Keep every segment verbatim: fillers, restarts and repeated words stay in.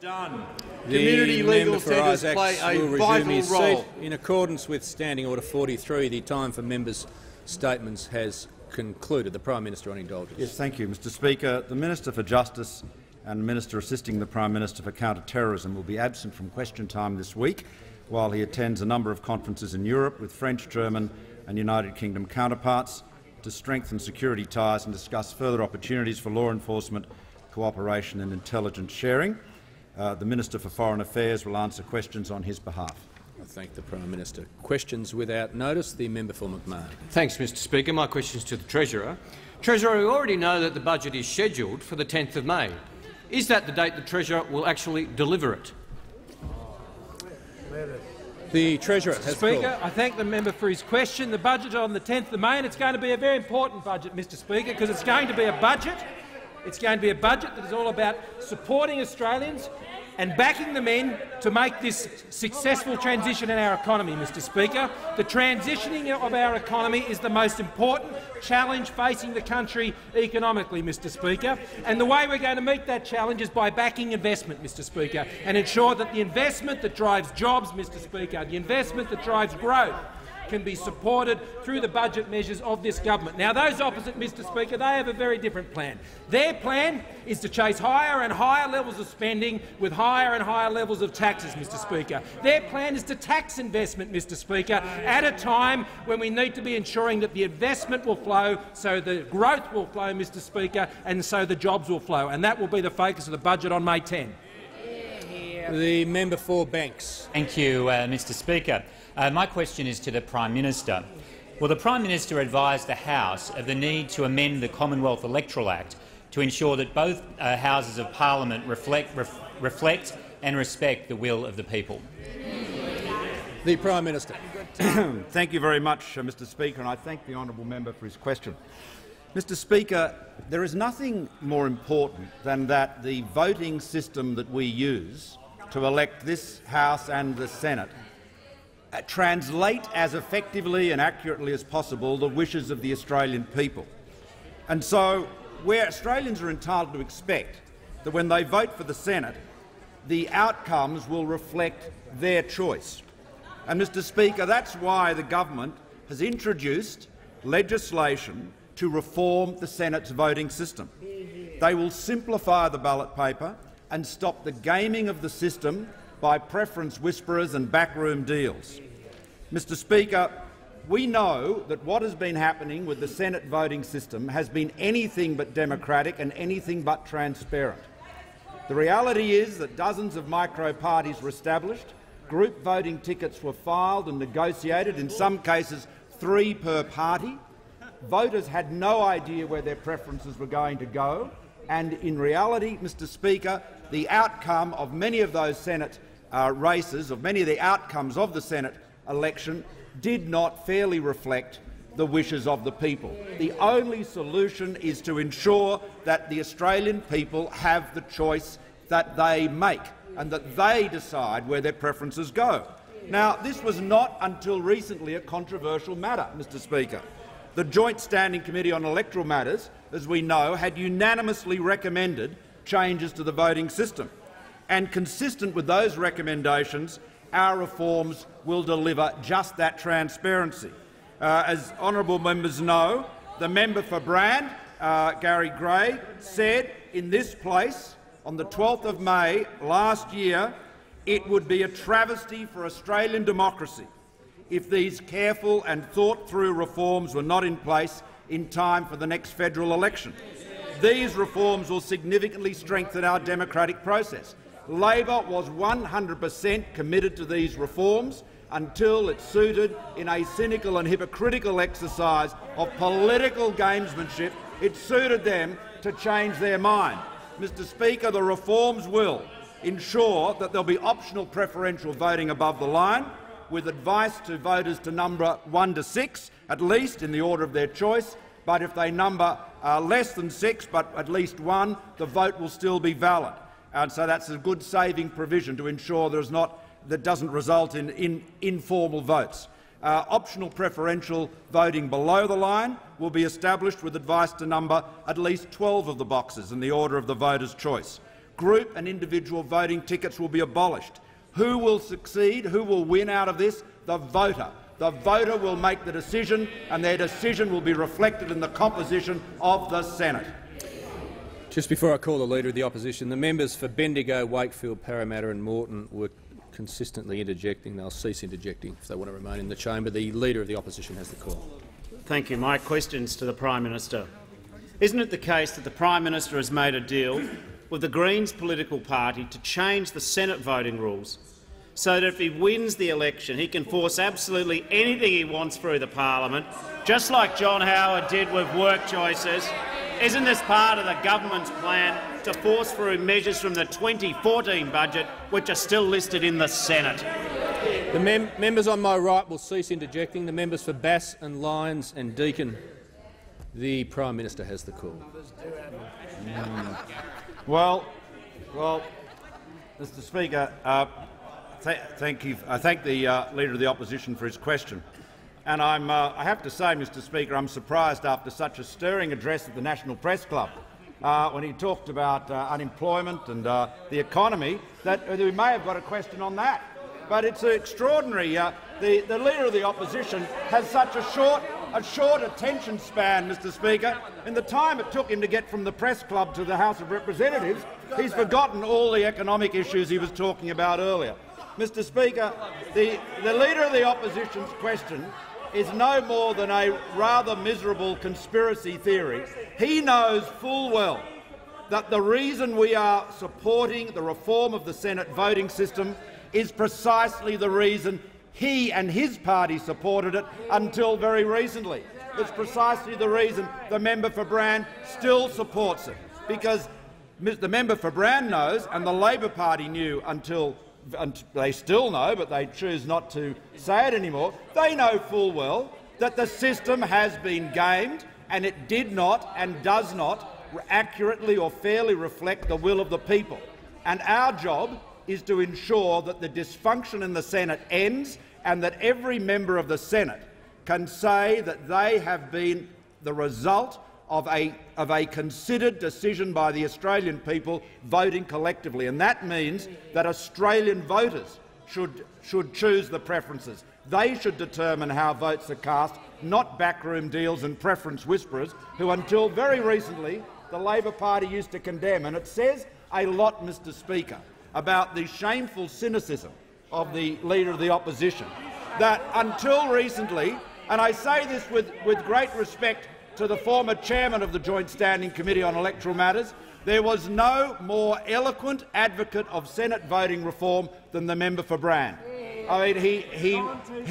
Done. The community legal centres play a vital role. In accordance with Standing Order forty-three, the time for members' statements has concluded. The Prime Minister on indulgence. Yes, thank you, Mister Speaker. The Minister for Justice and the Minister assisting the Prime Minister for Counterterrorism will be absent from question time this week, while he attends a number of conferences in Europe with French, German and United Kingdom counterparts to strengthen security ties and discuss further opportunities for law enforcement cooperation and intelligence sharing. Uh, the Minister for Foreign Affairs will answer questions on his behalf. I thank the Prime Minister. Questions without notice. The member for McMahon. Thanks, Mister Speaker. My question is to the Treasurer. Treasurer, we already know that the budget is scheduled for the tenth of May. Is that the date the Treasurer will actually deliver it? The Treasurer has Speaker, called. I thank the member for his question. The budget on the tenth of May, and it's going to be a very important budget, Mister Speaker, because it's going to be a budget. It's going to be a budget that is all about supporting Australians and backing them in to make this successful transition in our economy, Mister Speaker. The transitioning of our economy is the most important challenge facing the country economically, Mister Speaker. And the way we're going to meet that challenge is by backing investment, Mister Speaker, and ensure that the investment that drives jobs, Mister Speaker, the investment that drives growth, can be supported through the budget measures of this government. Now, those opposite, Mister Speaker, they have a very different plan. Their plan is to chase higher and higher levels of spending with higher and higher levels of taxes, Mister Speaker. Their plan is to tax investment, Mister Speaker, at a time when we need to be ensuring that the investment will flow, so the growth will flow, Mister Speaker, and so the jobs will flow. And that will be the focus of the budget on May tenth. The member for Banks. Thank you, uh, Mister Speaker. Uh, my question is to the Prime Minister. Will the Prime Minister advise the House of the need to amend the Commonwealth Electoral Act to ensure that both uh, Houses of Parliament reflect, ref, reflect and respect the will of the people? The Prime Minister. Thank you very much, uh, Mister Speaker, and I thank the honourable member for his question. Mister Speaker, there is nothing more important than that the voting system that we use to elect this House and the Senate translate as effectively and accurately as possible the wishes of the Australian people. And so, where Australians are entitled to expect that when they vote for the Senate, the outcomes will reflect their choice. And, Mister Speaker, that's why the government has introduced legislation to reform the Senate's voting system. They will simplify the ballot paper and stop the gaming of the system by preference whisperers and backroom deals. Mister Speaker, we know that what has been happening with the Senate voting system has been anything but democratic and anything but transparent. The reality is that dozens of micro-parties were established, group voting tickets were filed and negotiated, in some cases three per party. Voters had no idea where their preferences were going to go, and in reality, Mister Speaker, the outcome of many of those Senate Uh, races, of many of the outcomes of the Senate election, did not fairly reflect the wishes of the people. The only solution is to ensure that the Australian people have the choice that they make and that they decide where their preferences go. Now, this was not until recently a controversial matter, Mister Speaker. The Joint Standing Committee on Electoral Matters, as we know, had unanimously recommended changes to the voting system. And consistent with those recommendations, our reforms will deliver just that transparency. Uh, as honourable members know, the member for Brand, uh, Gary Gray, said in this place on the twelfth of May last year, it would be a travesty for Australian democracy if these careful and thought-through reforms were not in place in time for the next federal election. These reforms will significantly strengthen our democratic process. Labor was one hundred per cent committed to these reforms until it suited, in a cynical and hypocritical exercise of political gamesmanship, it suited them to change their mind. Mister Speaker, the reforms will ensure that there will be optional preferential voting above the line, with advice to voters to number one to six, at least in the order of their choice, but if they number uh, less than six, but at least one, the vote will still be valid. And so that's a good saving provision to ensure there's not, that doesn't result in, in informal votes. Uh, optional preferential voting below the line will be established with advice to number at least twelve of the boxes in the order of the voter's choice. group and individual voting tickets will be abolished. Who will succeed? Who will win out of this? The voter. The voter will make the decision, and their decision will be reflected in the composition of the Senate. Just before I call the Leader of the Opposition, the members for Bendigo, Wakefield, Parramatta and Morton were consistently interjecting. They'll cease interjecting if they want to remain in the chamber. The Leader of the Opposition has the call. Thank you. My question's to the Prime Minister. Isn't it the case that the Prime Minister has made a deal with the Greens political party to change the Senate voting rules so that if he wins the election he can force absolutely anything he wants through the parliament, just like John Howard did with work choices? Isn't this part of the government's plan to force through measures from the twenty fourteen budget which are still listed in the Senate? The mem members on my right will cease interjecting. The members for Bass and Lyons and Deakin. The Prime Minister has the call. Mm. Well, well, Mister Speaker, uh, th thank you. I thank the uh, Leader of the Opposition for his question. And I'm, uh, I have to say, Mister Speaker, I'm surprised after such a stirring address at the National Press Club, uh, when he talked about uh, unemployment and uh, the economy, that we may have got a question on that. But it's extraordinary. Uh, the, the Leader of the Opposition has such a short, a short attention span, Mister Speaker. In the time it took him to get from the Press Club to the House of Representatives, he's forgotten all the economic issues he was talking about earlier. Mister Speaker, the, the Leader of the Opposition's question is no more than a rather miserable conspiracy theory. He knows full well that the reason we are supporting the reform of the Senate voting system is precisely the reason he and his party supported it until very recently. It's precisely the reason the member for Brand still supports it, because the member for Brand knows, and the Labor Party knew until And they still know, but they choose not to say it anymore. They know full well that the system has been gamed, and it did not and does not accurately or fairly reflect the will of the people. And our job is to ensure that the dysfunction in the Senate ends, and that every member of the Senate can say that they have been the result of a, of a considered decision by the Australian people voting collectively. And that means that Australian voters should, should choose the preferences. They should determine how votes are cast, not backroom deals and preference whisperers, who until very recently the Labor Party used to condemn. And it says a lot, Mister Speaker, about the shameful cynicism of the Leader of the Opposition, that until recently, and I say this with, with great respect to the former chairman of the Joint Standing Committee on Electoral Matters, there was no more eloquent advocate of Senate voting reform than the member for Brand. I mean, he, he,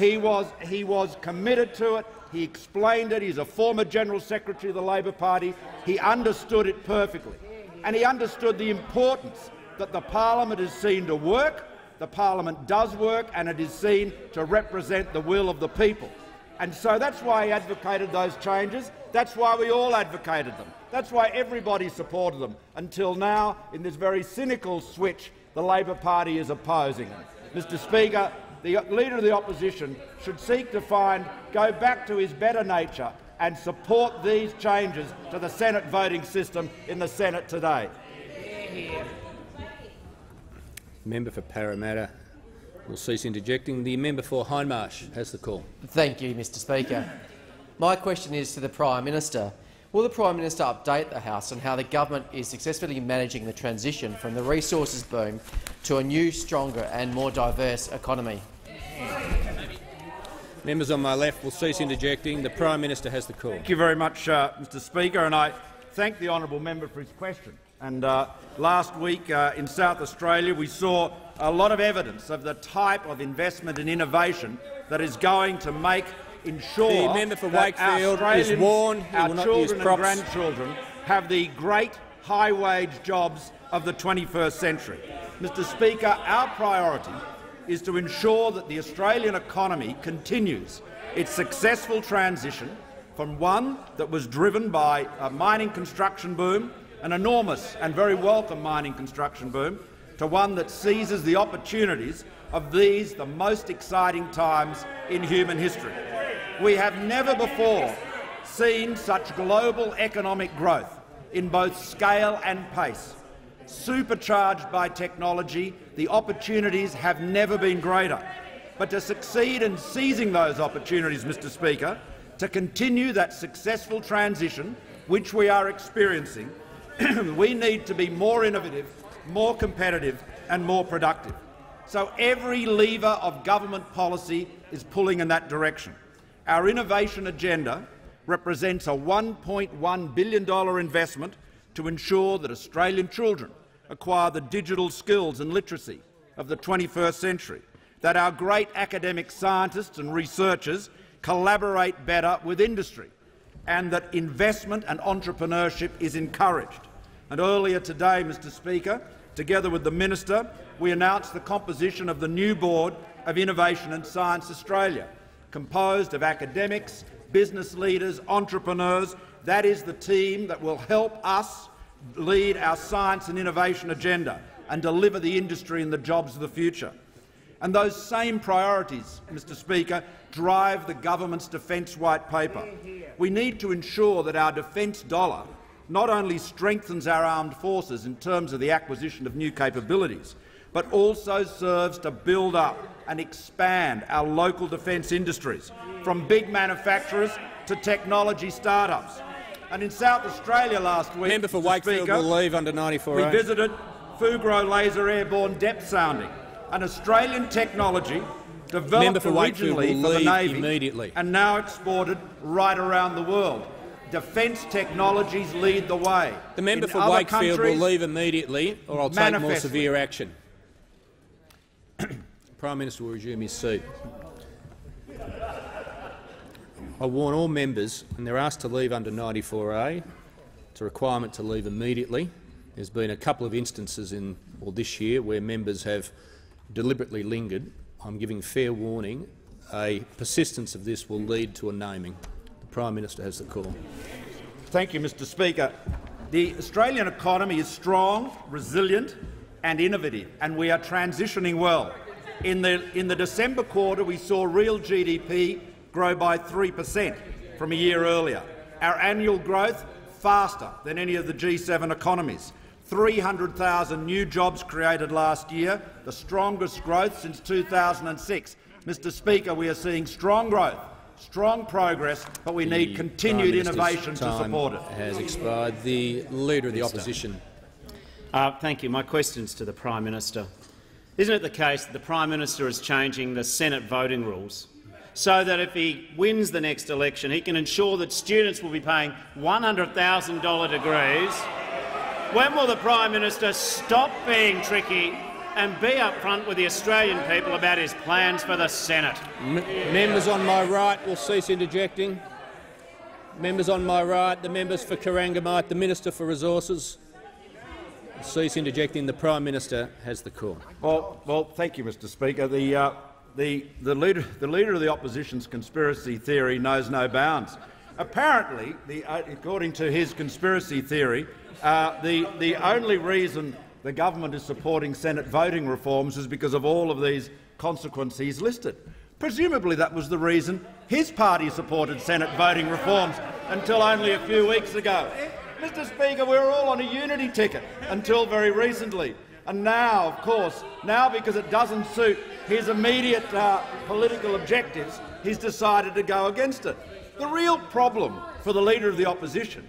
he, was, he was committed to it. He explained it. He's a former General Secretary of the Labor Party. He understood it perfectly, and he understood the importance that the parliament is seen to work. The parliament does work, and it is seen to represent the will of the people. And so that's why he advocated those changes. That's why we all advocated them. That's why everybody supported them. Until now, in this very cynical switch, the Labor Party is opposing them. Mister Speaker, the Leader of the Opposition should seek to find, go back to his better nature and support these changes to the Senate voting system in the Senate today. Member for Parramatta will cease interjecting. The member for Hindmarsh has the call. Thank you, Mister Speaker. My question is to the Prime Minister. Will the Prime Minister update the House on how the government is successfully managing the transition from the resources boom to a new, stronger and more diverse economy? Members on my left will cease interjecting. The Prime Minister has the call. Thank you very much, uh, Mister Speaker, and I thank the honourable member for his question. And uh, last week uh, in South Australia we saw a lot of evidence of the type of investment and innovation that is going to make ensure the member for Wakefield is warned he will not use props. Our children and grandchildren have the great high-wage jobs of the twenty-first century. Mister Speaker, our priority is to ensure that the Australian economy continues its successful transition from one that was driven by a mining construction boom, an enormous and very welcome mining construction boom, to one that seizes the opportunities of these, the most exciting times in human history. We have never before seen such global economic growth in both scale and pace. Supercharged by technology, the opportunities have never been greater. But to succeed in seizing those opportunities, Mister Speaker, to continue that successful transition which we are experiencing, we need to be more innovative, more competitive and more productive. So every lever of government policy is pulling in that direction. Our innovation agenda represents a one point one billion dollar investment to ensure that Australian children acquire the digital skills and literacy of the twenty-first century, that our great academic scientists and researchers collaborate better with industry, and that investment and entrepreneurship is encouraged. And earlier today, Mister Speaker, together with the Minister, we announced the composition of the new Board of Innovation and Science Australia, composed of academics, business leaders, entrepreneurs. That is the team that will help us lead our science and innovation agenda and deliver the industry and the jobs of the future. And those same priorities, Mister Speaker, drive the government's defence white paper. We need to ensure that our defence dollar not only strengthens our armed forces in terms of the acquisition of new capabilities, but also serves to build up and expand our local defence industries, from big manufacturers to technology startups. And in South Australia last week, Member for Wakefield will leave under ninety-four. We visited Fugro Laser Airborne Depth Sounding, an Australian technology developed originally for the Navy and now exported right around the world. Defence technologies lead the way. The member for Wakefield will leave immediately, or I'll take more severe action. The Prime Minister will resume his seat. I warn all members, when they're asked to leave under ninety-four A, it's a requirement to leave immediately. There's been a couple of instances in or this year where members have deliberately lingered. I'm giving fair warning. A persistence of this will lead to a naming. The Prime Minister has the call. Thank you, Mister Speaker. The Australian economy is strong, resilient and innovative, and we are transitioning well. In the, in the December quarter, we saw real G D P grow by three per cent from a year earlier. Our annual growth faster than any of the G seven economies. three hundred thousand new jobs created last year, the strongest growth since two thousand six. Mister Speaker, we are seeing strong growth, strong progress, but we need continued innovation to support it. Has expired. The Leader of the Opposition. Uh, thank you. My question is to the Prime Minister. Isn't it the case that the Prime Minister is changing the Senate voting rules so that if he wins the next election, he can ensure that students will be paying one hundred thousand dollar degrees? When will the Prime Minister stop being tricky and be upfront with the Australian people about his plans for the Senate? M members on my right will cease interjecting. Members on my right, the members for Corangamite, the Minister for Resources, will cease interjecting. The Prime Minister has the call. Well, well thank you, Mister Speaker. The, uh, the, the, leader, the Leader of the Opposition's conspiracy theory knows no bounds. Apparently, the, uh, according to his conspiracy theory, uh, the, the only reason the government is supporting Senate voting reforms is because of all of these consequences listed. Presumably that was the reason his party supported Senate voting reforms until only a few weeks ago. Mister Speaker, we were all on a unity ticket until very recently. And now, of course, now because it doesn't suit his immediate uh, political objectives, he's decided to go against it. The real problem for the Leader of the Opposition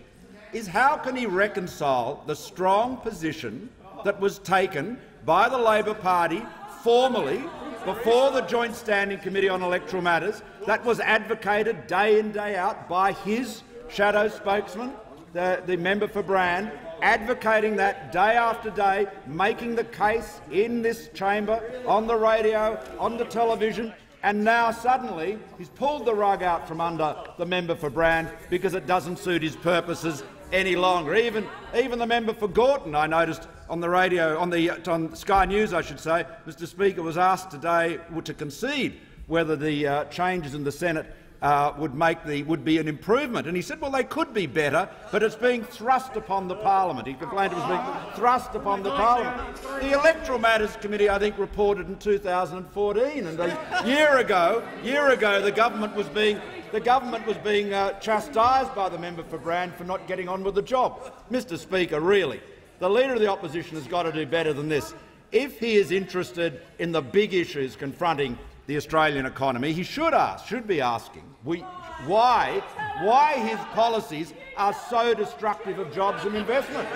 is how can he reconcile the strong position that was taken by the Labor Party formally before the Joint Standing Committee on Electoral Matters, that was advocated day in, day out by his shadow spokesman, the, the member for Brand, advocating that day after day, making the case in this chamber, on the radio, on the television, and now suddenly he's pulled the rug out from under the member for Brand because it doesn't suit his purposes any longer. Even, even the member for Gorton, I noticed on the radio, on the on Sky News, I should say, Mister Speaker, was asked today to concede whether the uh, changes in the Senate uh, would make the would be an improvement, and he said, "Well, they could be better, but it's being thrust upon the Parliament." He complained it was being thrust upon the Parliament. The Electoral Matters Committee, I think, reported in two thousand fourteen, and a year ago, year ago, the government was being. The government was being uh, chastised by the member for Brand for not getting on with the job. Mister Speaker, really, The Leader of the Opposition has got to do better than this. If he is interested in the big issues confronting the Australian economy, he should ask, should be asking, we, why, why his policies are so destructive of jobs and investment.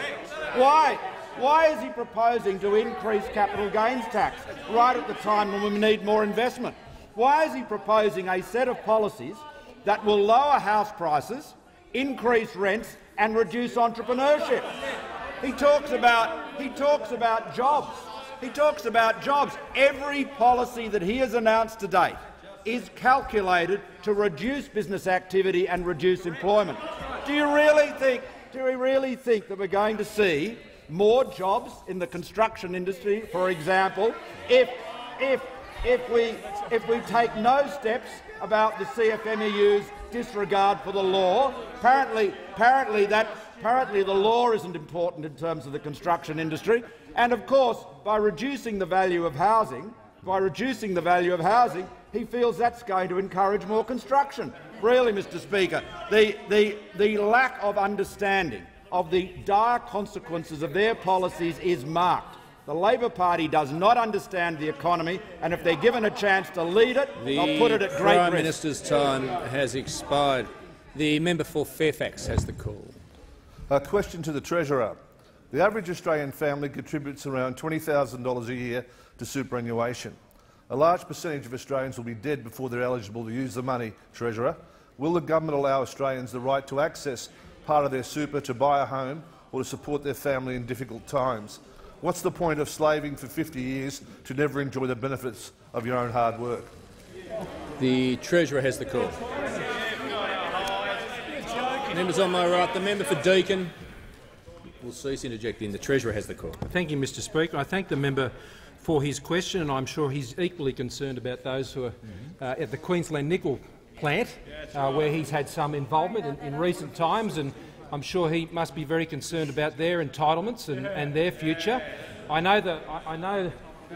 Why? Why is he proposing to increase capital gains tax right at the time when we need more investment? Why is he proposing a set of policies that will lower house prices, increase rents and reduce entrepreneurship? He talks about, he talks about jobs. He talks about jobs. Every policy that he has announced to date is calculated to reduce business activity and reduce employment. Do you really think, do we really think that we're going to see more jobs in the construction industry, for example, if, if, if, we, if we take no steps about the C F M E U's disregard for the law? Apparently, apparently, that, apparently the law isn't important in terms of the construction industry. And of course, by reducing the value of housing, by reducing the value of housing, he feels that's going to encourage more construction. Really, Mister Speaker, the, the, the lack of understanding of the dire consequences of their policies is marked. The Labor Party does not understand the economy, and if they're given a chance to lead it, the they'll put it at great risk. The Prime Minister's time has expired. The member for Fairfax has the call. A question to the Treasurer. The average Australian family contributes around twenty thousand dollars a year to superannuation. A large percentage of Australians will be dead before they're eligible to use the money, Treasurer. Will the government allow Australians the right to access part of their super to buy a home or to support their family in difficult times? What's the point of slaving for fifty years to never enjoy the benefits of your own hard work? The Treasurer has the call. Members on my right, the member for Deakin will cease interjecting. The Treasurer has the call. Thank you, Mister Speaker. I thank the member for his question, and I'm sure he's equally concerned about those who are uh, at the Queensland Nickel plant, uh, where he's had some involvement in, in recent times, and I'm sure he must be very concerned about their entitlements and, and their future. I know that I, I know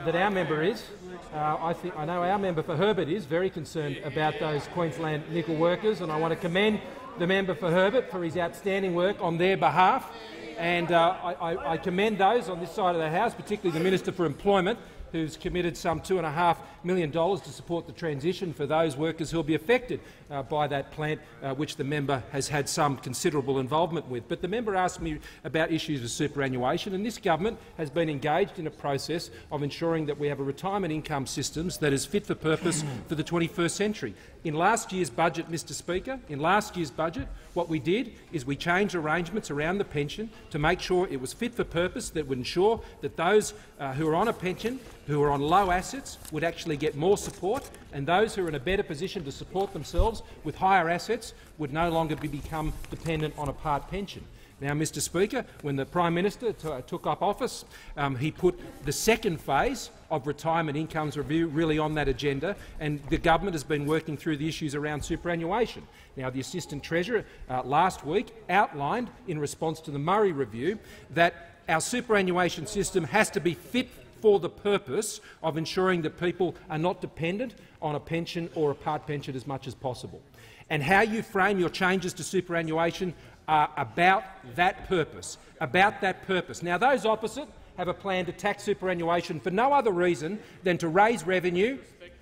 that our member is. Uh, I think I know our member for Herbert is very concerned about those Queensland Nickel workers, and I want to commend the member for Herbert for his outstanding work on their behalf. And uh, I, I commend those on this side of the House, particularly the Minister for Employment, who's committed some two and a half million dollars to support the transition for those workers who will be affected uh, by that plant, uh, which the member has had some considerable involvement with. But the member asked me about issues of superannuation, and this government has been engaged in a process of ensuring that we have a retirement income systems that is fit for purpose for the twenty-first century. In last year's budget, Mister Speaker, in last year's budget, what we did is we changed arrangements around the pension to make sure it was fit for purpose, that would ensure that those uh, who are on a pension, who are on low assets, would actually get more support, and those who are in a better position to support themselves with higher assets would no longer be become dependent on a part pension. Now, Mister Speaker, when the Prime Minister took up office, um, he put the second phase of retirement incomes review really on that agenda, and the government has been working through the issues around superannuation. Now, the Assistant Treasurer uh, last week outlined, in response to the Murray Review, that our superannuation system has to be fit for the purpose of ensuring that people are not dependent on a pension or a part pension as much as possible. And how you frame your changes to superannuation are about that purpose, about that purpose. Now, those opposite have a plan to tax superannuation for no other reason than to raise revenue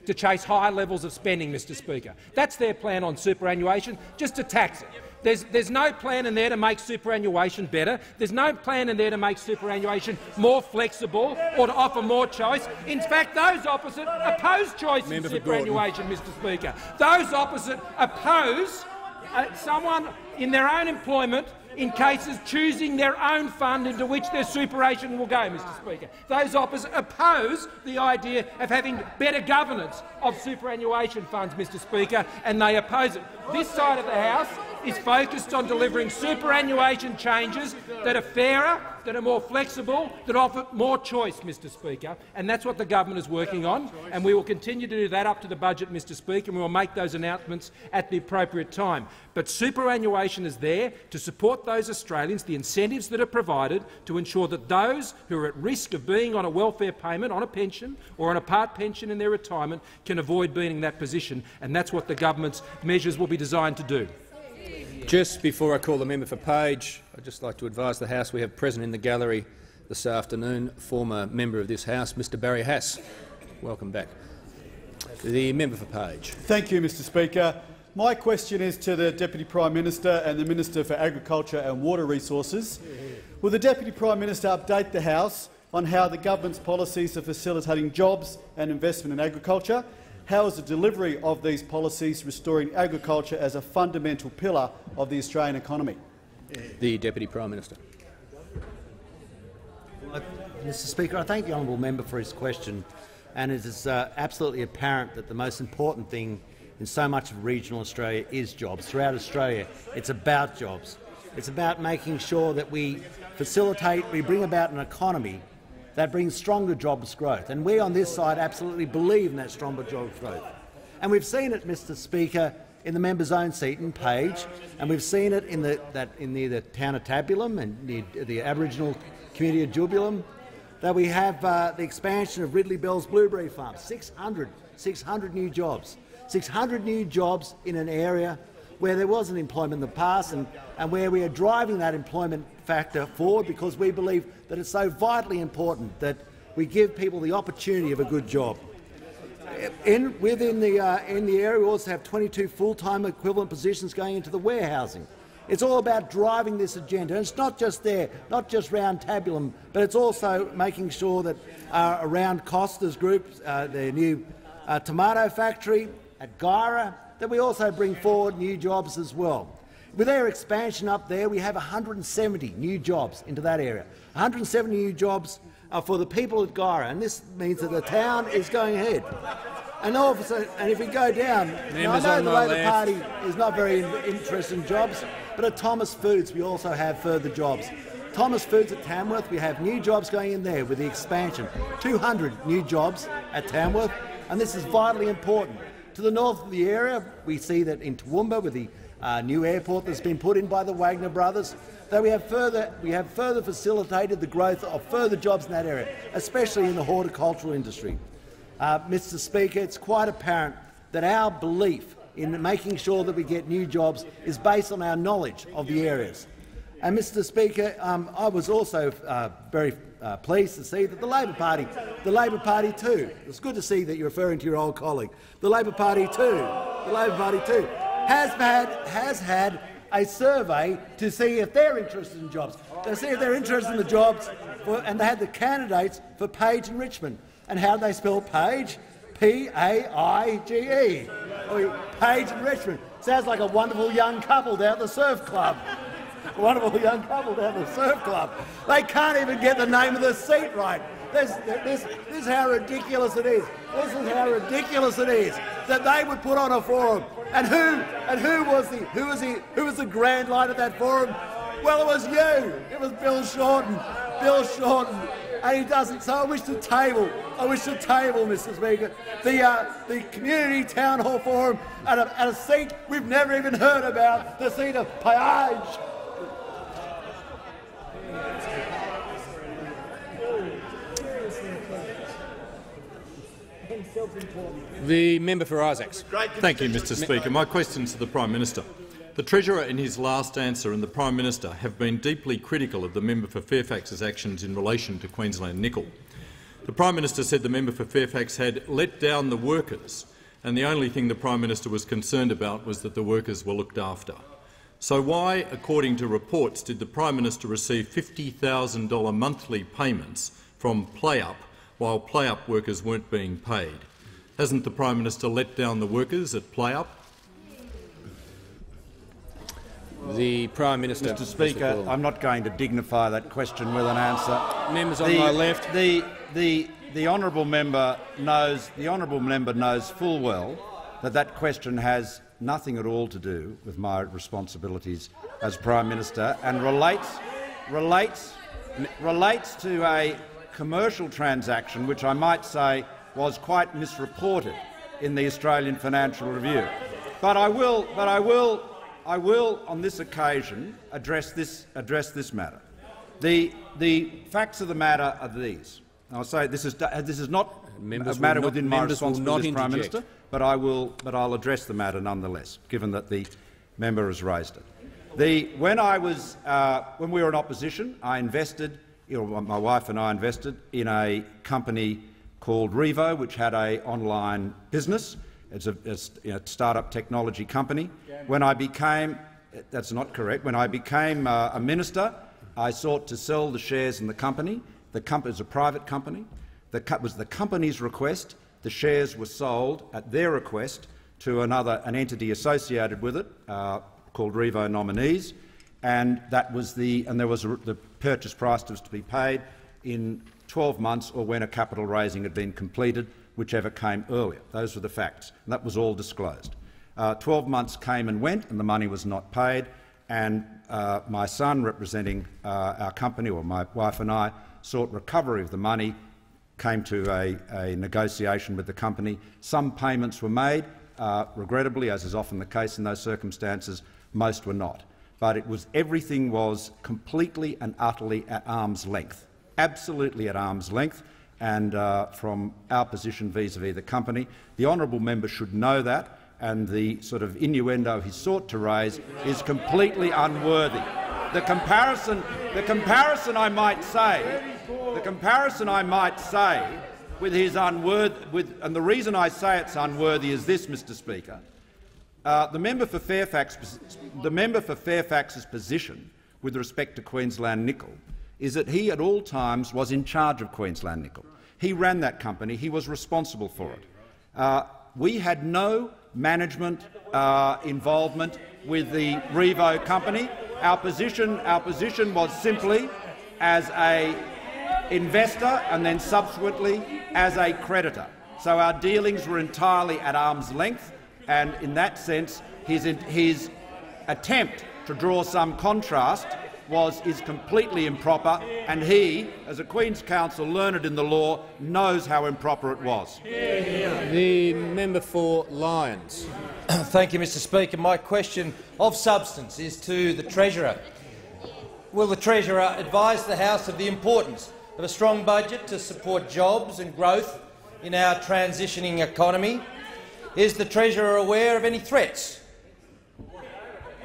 to chase higher levels of spending, Mister Speaker. That's their plan on superannuation, just to tax it. There's, there's no plan in there to make superannuation better. There's no plan in there to make superannuation more flexible or to offer more choice. In fact, those opposite oppose choice in superannuation, Mister Speaker. Those opposite oppose uh, someone in their own employment in cases choosing their own fund into which their superannuation will go, Mister Speaker. Those opposite oppose the idea of having better governance of superannuation funds, Mister Speaker, and they oppose it. This side of the House is focused on delivering superannuation changes that are fairer, that are more flexible, that offer more choice, Mister Speaker. And that's what the government is working on, and we will continue to do that up to the budget, Mister Speaker, and we will make those announcements at the appropriate time. But superannuation is there to support those Australians, the incentives that are provided to ensure that those who are at risk of being on a welfare payment, on a pension or on a part pension in their retirement, can avoid being in that position. And that's what the government's measures will be designed to do. Just before I call the member for Page, I'd just like to advise the House we have present in the gallery this afternoon, former member of this House, Mister Barry Haas. Welcome back. The member for Page. Thank you, Mister Speaker. My question is to the Deputy Prime Minister and the Minister for Agriculture and Water Resources. Will the Deputy Prime Minister update the House on how the government's policies are facilitating jobs and investment in agriculture? How is the delivery of these policies restoring agriculture as a fundamental pillar of the Australian economy? The Deputy Prime Minister. Well, Mister Speaker, I thank the honourable member for his question, and it is uh, absolutely apparent that the most important thing in so much of regional Australia is jobs. Throughout Australia, it's about jobs. It's about making sure that we facilitate, we bring about an economy that brings stronger jobs growth, and we on this side absolutely believe in that stronger jobs growth. And we've seen it, Mister Speaker, in the member's own seat in Page, and we've seen it in the that in the, the town of Tabulam and near the Aboriginal community of Jubilum, that we have uh, the expansion of Ridley Bell's blueberry farm, six hundred, six hundred new jobs, six hundred new jobs in an area where there wasn't employment in the past, and, and where we are driving that employment factor forward because we believe that it's so vitally important that we give people the opportunity of a good job. In, within the, uh, in the area, we also have twenty-two full-time equivalent positions going into the warehousing. It's all about driving this agenda, and it's not just there, not just round Tabulam, but it's also making sure that uh, around Costa's group, uh, their new uh, tomato factory at Guyra, that we also bring forward new jobs as well. With our expansion up there, we have one hundred seventy new jobs into that area. one hundred seventy new jobs uh, for the people at Guyra, and this means that the town is going ahead. And, also, and if we go down, now I know the Labor Party is not very interested in jobs, but at Thomas Foods we also have further jobs. Thomas Foods at Tamworth, we have new jobs going in there with the expansion. two hundred new jobs at Tamworth, and this is vitally important. To the north of the area, we see that in Toowoomba, with the uh, new airport that's been put in by the Wagner brothers, that we have further we have further facilitated the growth of further jobs in that area, especially in the horticultural industry. Uh, Mister Speaker, it's quite apparent that our belief in making sure that we get new jobs is based on our knowledge of the areas. And Mister Speaker, um, I was also uh, very uh, pleased to see that the Labor Party, the Labor Party too. It's good to see that you're referring to your old colleague. The Labor Party too, the Labor Party too, has had has had a survey to see if they're interested in jobs. They see if they're interested in the jobs, for, and they had the candidates for Page and Richmond. And how do they spell Page? P A I G E. Page and Richmond. Sounds like a wonderful young couple down at the surf club. Wonderful young couple down at the surf club. They can't even get the name of the seat right. This, this, this is how ridiculous it is. This is how ridiculous it is that they would put on a forum. And who? And who was the? Who was the? Who was the grand light of that forum? Well, it was you. It was Bill Shorten. Bill Shorten. And he doesn't. So I wish the table. I wish the table, Mister Speaker, the uh, the community town hall forum at a, at a seat we've never even heard about. The seat of Page. The member for Isaacs. Thank you, Mister Speaker. My question is to the Prime Minister. The Treasurer, in his last answer, and the Prime Minister have been deeply critical of the member for Fairfax's actions in relation to Queensland Nickel. The Prime Minister said the member for Fairfax had let down the workers, and the only thing the Prime Minister was concerned about was that the workers were looked after. So why, according to reports, did the Prime Minister receive fifty thousand dollar monthly payments from PlayUp while PlayUp workers weren't being paid? Hasn't the Prime Minister let down the workers at PlayUp? The Prime Minister. Mister Speaker, I'm not going to dignify that question with an answer. Members on the, my left. The, the, the honourable member knows the honourable member knows full well that that question has nothing at all to do with my responsibilities as Prime Minister, and relates, relates, relates to a commercial transaction which I might say was quite misreported in the Australian Financial Review. But I will, but I will, I will on this occasion address this address this matter. The the facts of the matter are these. I'll say this is this is not members a matter not, within my responsibilities, Prime Minister. But I will, but I'll address the matter nonetheless, given that the member has raised it. The, when I was, uh, when we were in opposition, I invested you know, my wife and I invested in a company called Revo, which had an online business. It's a, it's, you know, start-up technology company. When I became—that's not correct. When I became uh, a minister, I sought to sell the shares in the company. The company is a private company. The co was the company's request. The shares were sold at their request to another, an entity associated with it uh, called Revo Nominees, and that was the and there was a, the purchase price was to be paid in twelve months or when a capital raising had been completed, whichever came earlier. Those were the facts, and that was all disclosed. Uh, twelve months came and went, and the money was not paid. And uh, my son, representing uh, our company, or my wife and I, sought recovery of the money, came to a, a negotiation with the company. Some payments were made. Uh, regrettably, as is often the case in those circumstances, most were not. But it was, everything was completely and utterly at arm's length, absolutely at arm's length. And uh, from our position vis-à-vis the company, the honourable member should know that, and the sort of innuendo he sought to raise is completely unworthy. The comparison, the comparison I might say, the comparison I might say, with his unworth, with, and the reason I say it's unworthy is this, Mister Speaker: uh, the member for Fairfax, the member for Fairfax's position with respect to Queensland Nickel is that he at all times was in charge of Queensland Nickel. He ran that company. He was responsible for it. Uh, we had no management uh, involvement with the Revo company. Our position, our position was simply as an investor and then subsequently as a creditor. So our dealings were entirely at arm's length, and in that sense his, his attempt to draw some contrast was is completely improper, and he, as a Queen's Counsel learned in the law, knows how improper it was. The member for Lyons. Thank you, Mister Speaker. My question of substance is to the Treasurer. Will the Treasurer advise the House of the importance of a strong budget to support jobs and growth in our transitioning economy? Is the Treasurer aware of any threats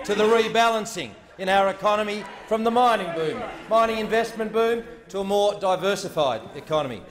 to the rebalancing in our economy from the mining boom, mining investment boom, to a more diversified economy?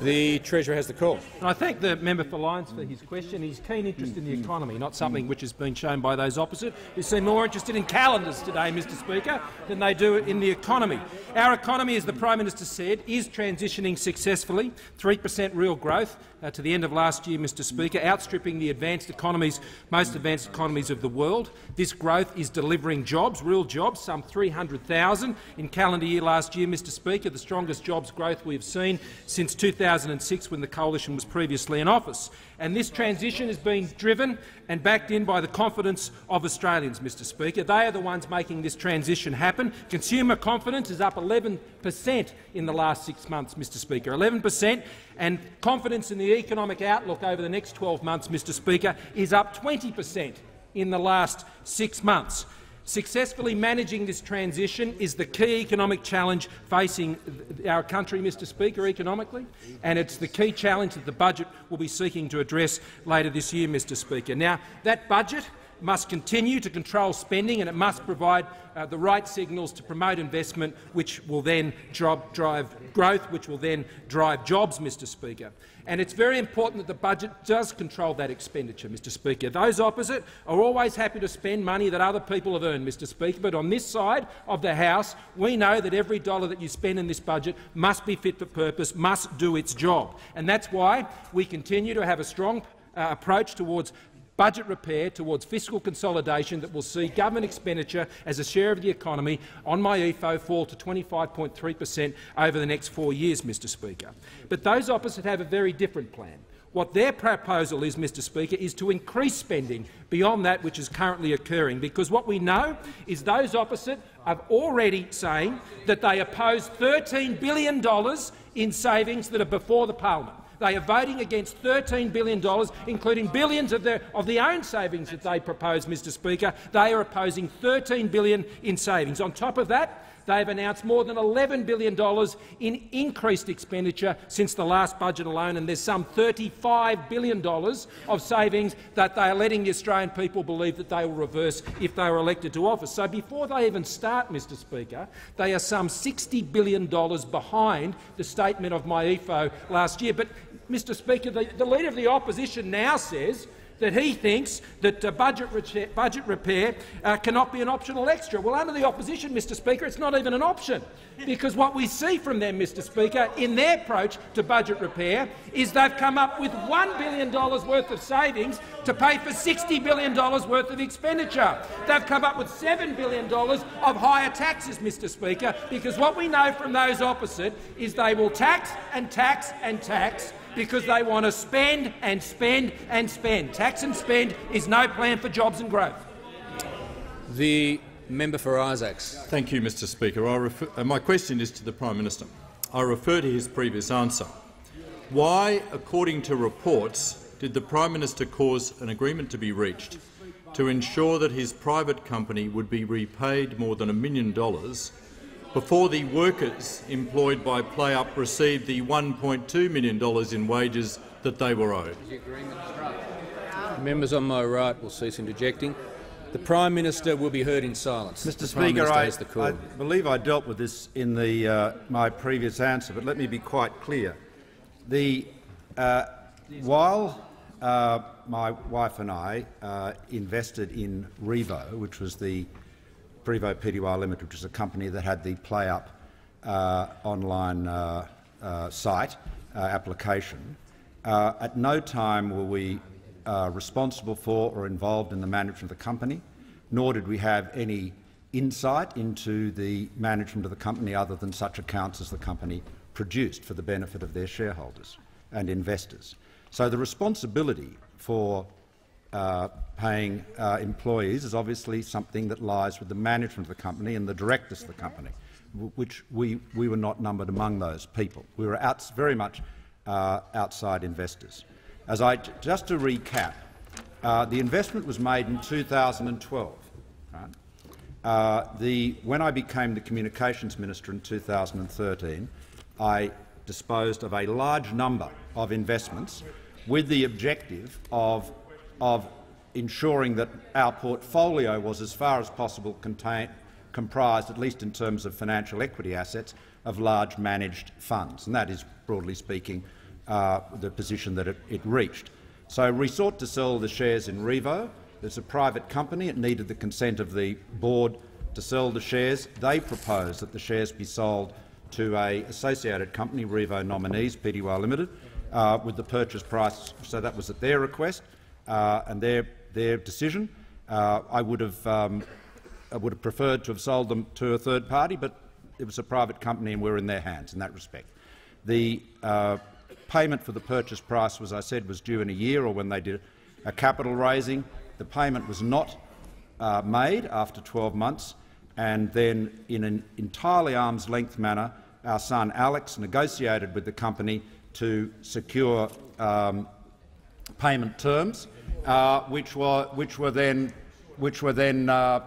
The Treasurer has the call. I thank the member for Lyons for his question. His keen interest in the economy, not something which has been shown by those opposite, who seem more interested in calendars today, Mister Speaker, than they do in the economy. Our economy, as the Prime Minister said, is transitioning successfully. three per cent real growth uh, to the end of last year, Mister Speaker, outstripping the advanced economies, most advanced economies of the world. This growth is delivering jobs, real jobs, some three hundred thousand in calendar year last year, Mister Speaker, the strongest jobs growth we have seen since two thousand six, when the Coalition was previously in office. And this transition has been driven and backed in by the confidence of Australians, Mister Speaker. They are the ones making this transition happen. Consumer confidence is up eleven per cent in the last six months, Mister Speaker, eleven per cent, and confidence in the economic outlook over the next twelve months, Mister Speaker, is up twenty per cent in the last six months. Successfully managing this transition is the key economic challenge facing our country, Mister Speaker, economically, and it's the key challenge that the budget will be seeking to address later this year, Mister Speaker. Now, that budget must continue to control spending, and it must provide uh, the right signals to promote investment, which will then job drive growth, which will then drive jobs, Mister Speaker. And it's very important that the budget does control that expenditure, Mister Speaker. Those opposite are always happy to spend money that other people have earned, Mister Speaker, but on this side of the House we know that every dollar that you spend in this budget must be fit for purpose, must do its job. And that's why we continue to have a strong uh, approach towards budget repair, towards fiscal consolidation that will see government expenditure as a share of the economy on my E F O fall to twenty-five point three per cent over the next four years, Mister Speaker. But those opposite have a very different plan. What their proposal is, Mister Speaker, is to increase spending beyond that which is currently occurring, because what we know is those opposite are already saying that they oppose thirteen billion dollars in savings that are before the parliament. They are voting against thirteen billion dollars, including billions of their of the own savings that they propose, Mister Speaker. They are opposing thirteen billion dollars in savings. On top of that, They've announced more than eleven billion dollars in increased expenditure since the last budget alone, and there's some thirty-five billion dollars of savings that they are letting the Australian people believe that they will reverse if they are elected to office. So before they even start, Mister Speaker, they are some sixty billion dollars behind the statement of my E F O last year. But, Mister Speaker, the, the Leader of the Opposition now says that he thinks that uh, budget, re budget repair uh, cannot be an optional extra. Well, under the opposition, Mister Speaker, it's not even an option, because what we see from them, Mister Speaker, in their approach to budget repair is they've come up with one billion dollars worth of savings to pay for sixty billion dollars worth of expenditure. They've come up with seven billion dollars of higher taxes, Mister Speaker, because what we know from those opposite is they will tax and tax and tax, because they want to spend and spend and spend. Tax and spend is no plan for jobs and growth. The member for Isaacs. Thank you, Mister Speaker. I refer, uh, my question is to the Prime Minister. I refer to his previous answer. Why, according to reports, did the Prime Minister cause an agreement to be reached to ensure that his private company would be repaid more than a million dollars before the workers employed by PlayUp received the one point two million dollars in wages that they were owed? Members on my right will cease interjecting. The Prime Minister will be heard in silence. Mister Speaker, I, I believe I dealt with this in the, uh, my previous answer, but let me be quite clear. The, uh, while uh, my wife and I uh, invested in Revo, which was the Revo Pty Ltd, which is a company that had the PlayUp uh, online uh, uh, site uh, application, uh, at no time were we uh, responsible for or involved in the management of the company, nor did we have any insight into the management of the company other than such accounts as the company produced for the benefit of their shareholders and investors. So the responsibility for Uh, paying uh, employees is obviously something that lies with the management of the company and the directors of the company, which we, we were not numbered among those people. We were out, very much uh, outside investors. As I, just to recap, uh, the investment was made in two thousand twelve. Right? Uh, the, when I became the Communications Minister in two thousand thirteen, I disposed of a large number of investments with the objective of of ensuring that our portfolio was as far as possible contained, comprised, at least in terms of financial equity assets, of large managed funds. And that is, broadly speaking, uh, the position that it, it reached. So we sought to sell the shares in Revo. It's a private company. It needed the consent of the board to sell the shares. They proposed that the shares be sold to an associated company, Revo Nominees Pty Ltd, uh, with the purchase price. So that was at their request. Uh, and their, their decision. Uh, I, would have, um, I would have preferred to have sold them to a third party, but it was a private company and we were in their hands in that respect. The uh, payment for the purchase price, as I said, was due in a year or when they did a capital raising. The payment was not uh, made after twelve months, and then in an entirely arm's-length manner, our son Alex negotiated with the company to secure um, payment terms, uh, which were which were then which were then uh,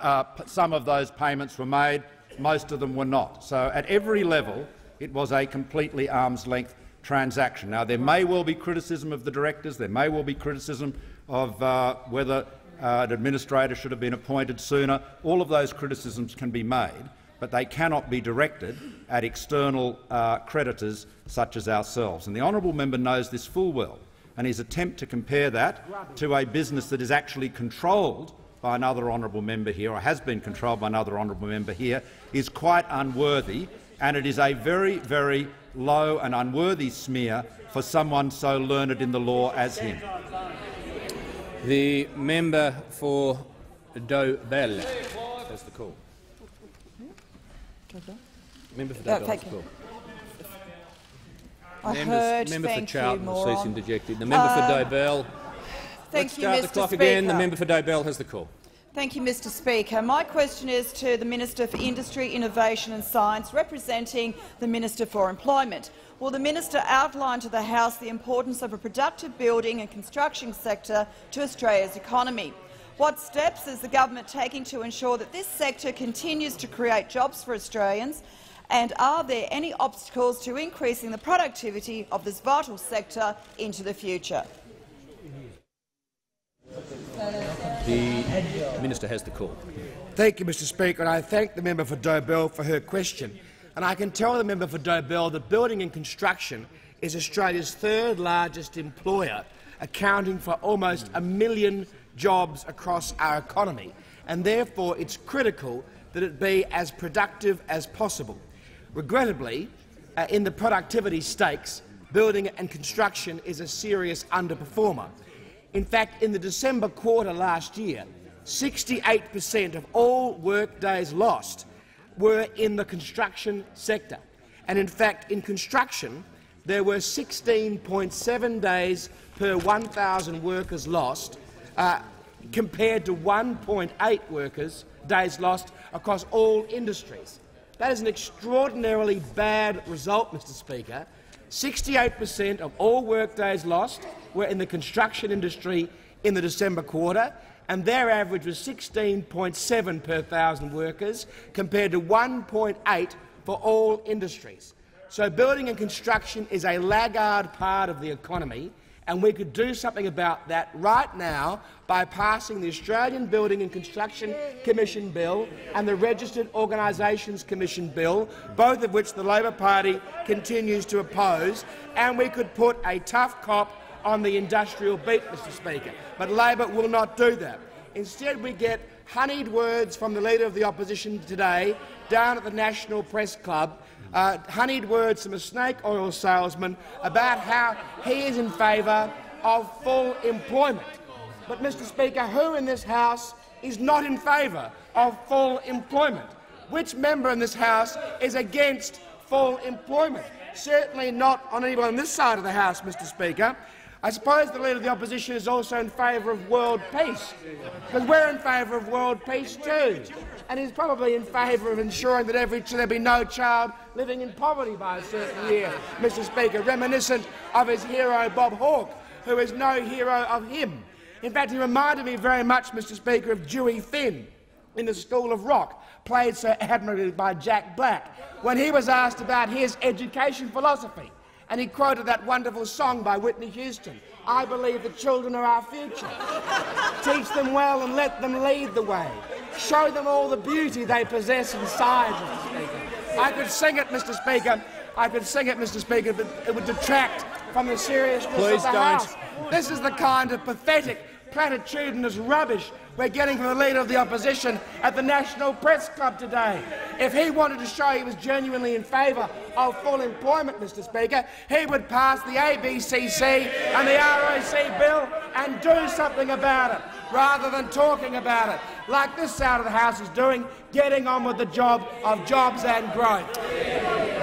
uh, some of those payments were made, most of them were not. So at every level, it was a completely arm's-length transaction. Now there may well be criticism of the directors, there may well be criticism of uh, whether uh, an administrator should have been appointed sooner. All of those criticisms can be made, but they cannot be directed at external uh, creditors such as ourselves. And the honourable member knows this full well. And his attempt to compare that to a business that is actually controlled by another honourable member here, or has been controlled by another honourable member here, is quite unworthy, and it is a very, very low and unworthy smear for someone so learned in the law as him. The member for Dobell has the call. Member for Dobell has the call. I Members, heard. Member thank for Charlton will cease interjecting. The member uh, for Dobell. Thank Let's you, start Mister the clock Speaker. Again. The member for Dobell has the call. Thank you, Mister Speaker. My question is to the Minister for Industry, Innovation and Science, representing the Minister for Employment. Will the Minister outline to the House the importance of a productive building and construction sector to Australia's economy? What steps is the government taking to ensure that this sector continues to create jobs for Australians, and are there any obstacles to increasing the productivity of this vital sector into the future? The Minister has the call. Thank you, Mister Speaker, and I thank the member for Dobell for her question. And I can tell the member for Dobell that building and construction is Australia's third largest employer, accounting for almost a million jobs across our economy, and therefore it's critical that it be as productive as possible. Regrettably, uh, in the productivity stakes, building and construction is a serious underperformer. In fact, in the December quarter last year, sixty-eight per cent of all work days lost were in the construction sector, and in fact in construction there were sixteen point seven days per one thousand workers lost, Uh, compared to one point eight workers days lost across all industries. That is an extraordinarily bad result, Mister Speaker. sixty-eight per cent of all workdays lost were in the construction industry in the December quarter, and their average was sixteen point seven per thousand workers, compared to one point eight for all industries. So building and construction is a laggard part of the economy, and we could do something about that right now by passing the Australian Building and Construction Commission Bill and the Registered Organisations Commission Bill, both of which the Labor Party continues to oppose, and we could put a tough cop on the industrial beat, Mister Speaker. But Labor will not do that. Instead, we get honeyed words from the Leader of the Opposition today down at the National Press Club, Uh, honeyed words from a snake oil salesman about how he is in favour of full employment. But, Mister Speaker, who in this House is not in favour of full employment? Which member in this House is against full employment? Certainly not on anyone on this side of the House, Mister Speaker. I suppose the Leader of the Opposition is also in favour of world peace, because we're in favour of world peace too, and he's probably in favour of ensuring that every, there'll be no child living in poverty by a certain year, Mister Speaker, reminiscent of his hero Bob Hawke, who is no hero of him. In fact, he reminded me very much, Mister Speaker, of Dewey Finn in The School of Rock, played so admirably by Jack Black, when he was asked about his education philosophy. And he quoted that wonderful song by Whitney Houston, "I believe the children are our future. Teach them well and let them lead the way. Show them all the beauty they possess inside." Mister Speaker, I could sing it, Mister Speaker. I could sing it, Mister Speaker, but it would detract from the seriousness Please of the don't. House. This is the kind of pathetic, platitudinous rubbish we're getting from the Leader of the Opposition at the National Press Club today. If he wanted to show he was genuinely in favour of full employment, Mister Speaker, he would pass the A B C C and the R O C bill and do something about it, rather than talking about it, like this side of the House is doing, getting on with the job of jobs and growth.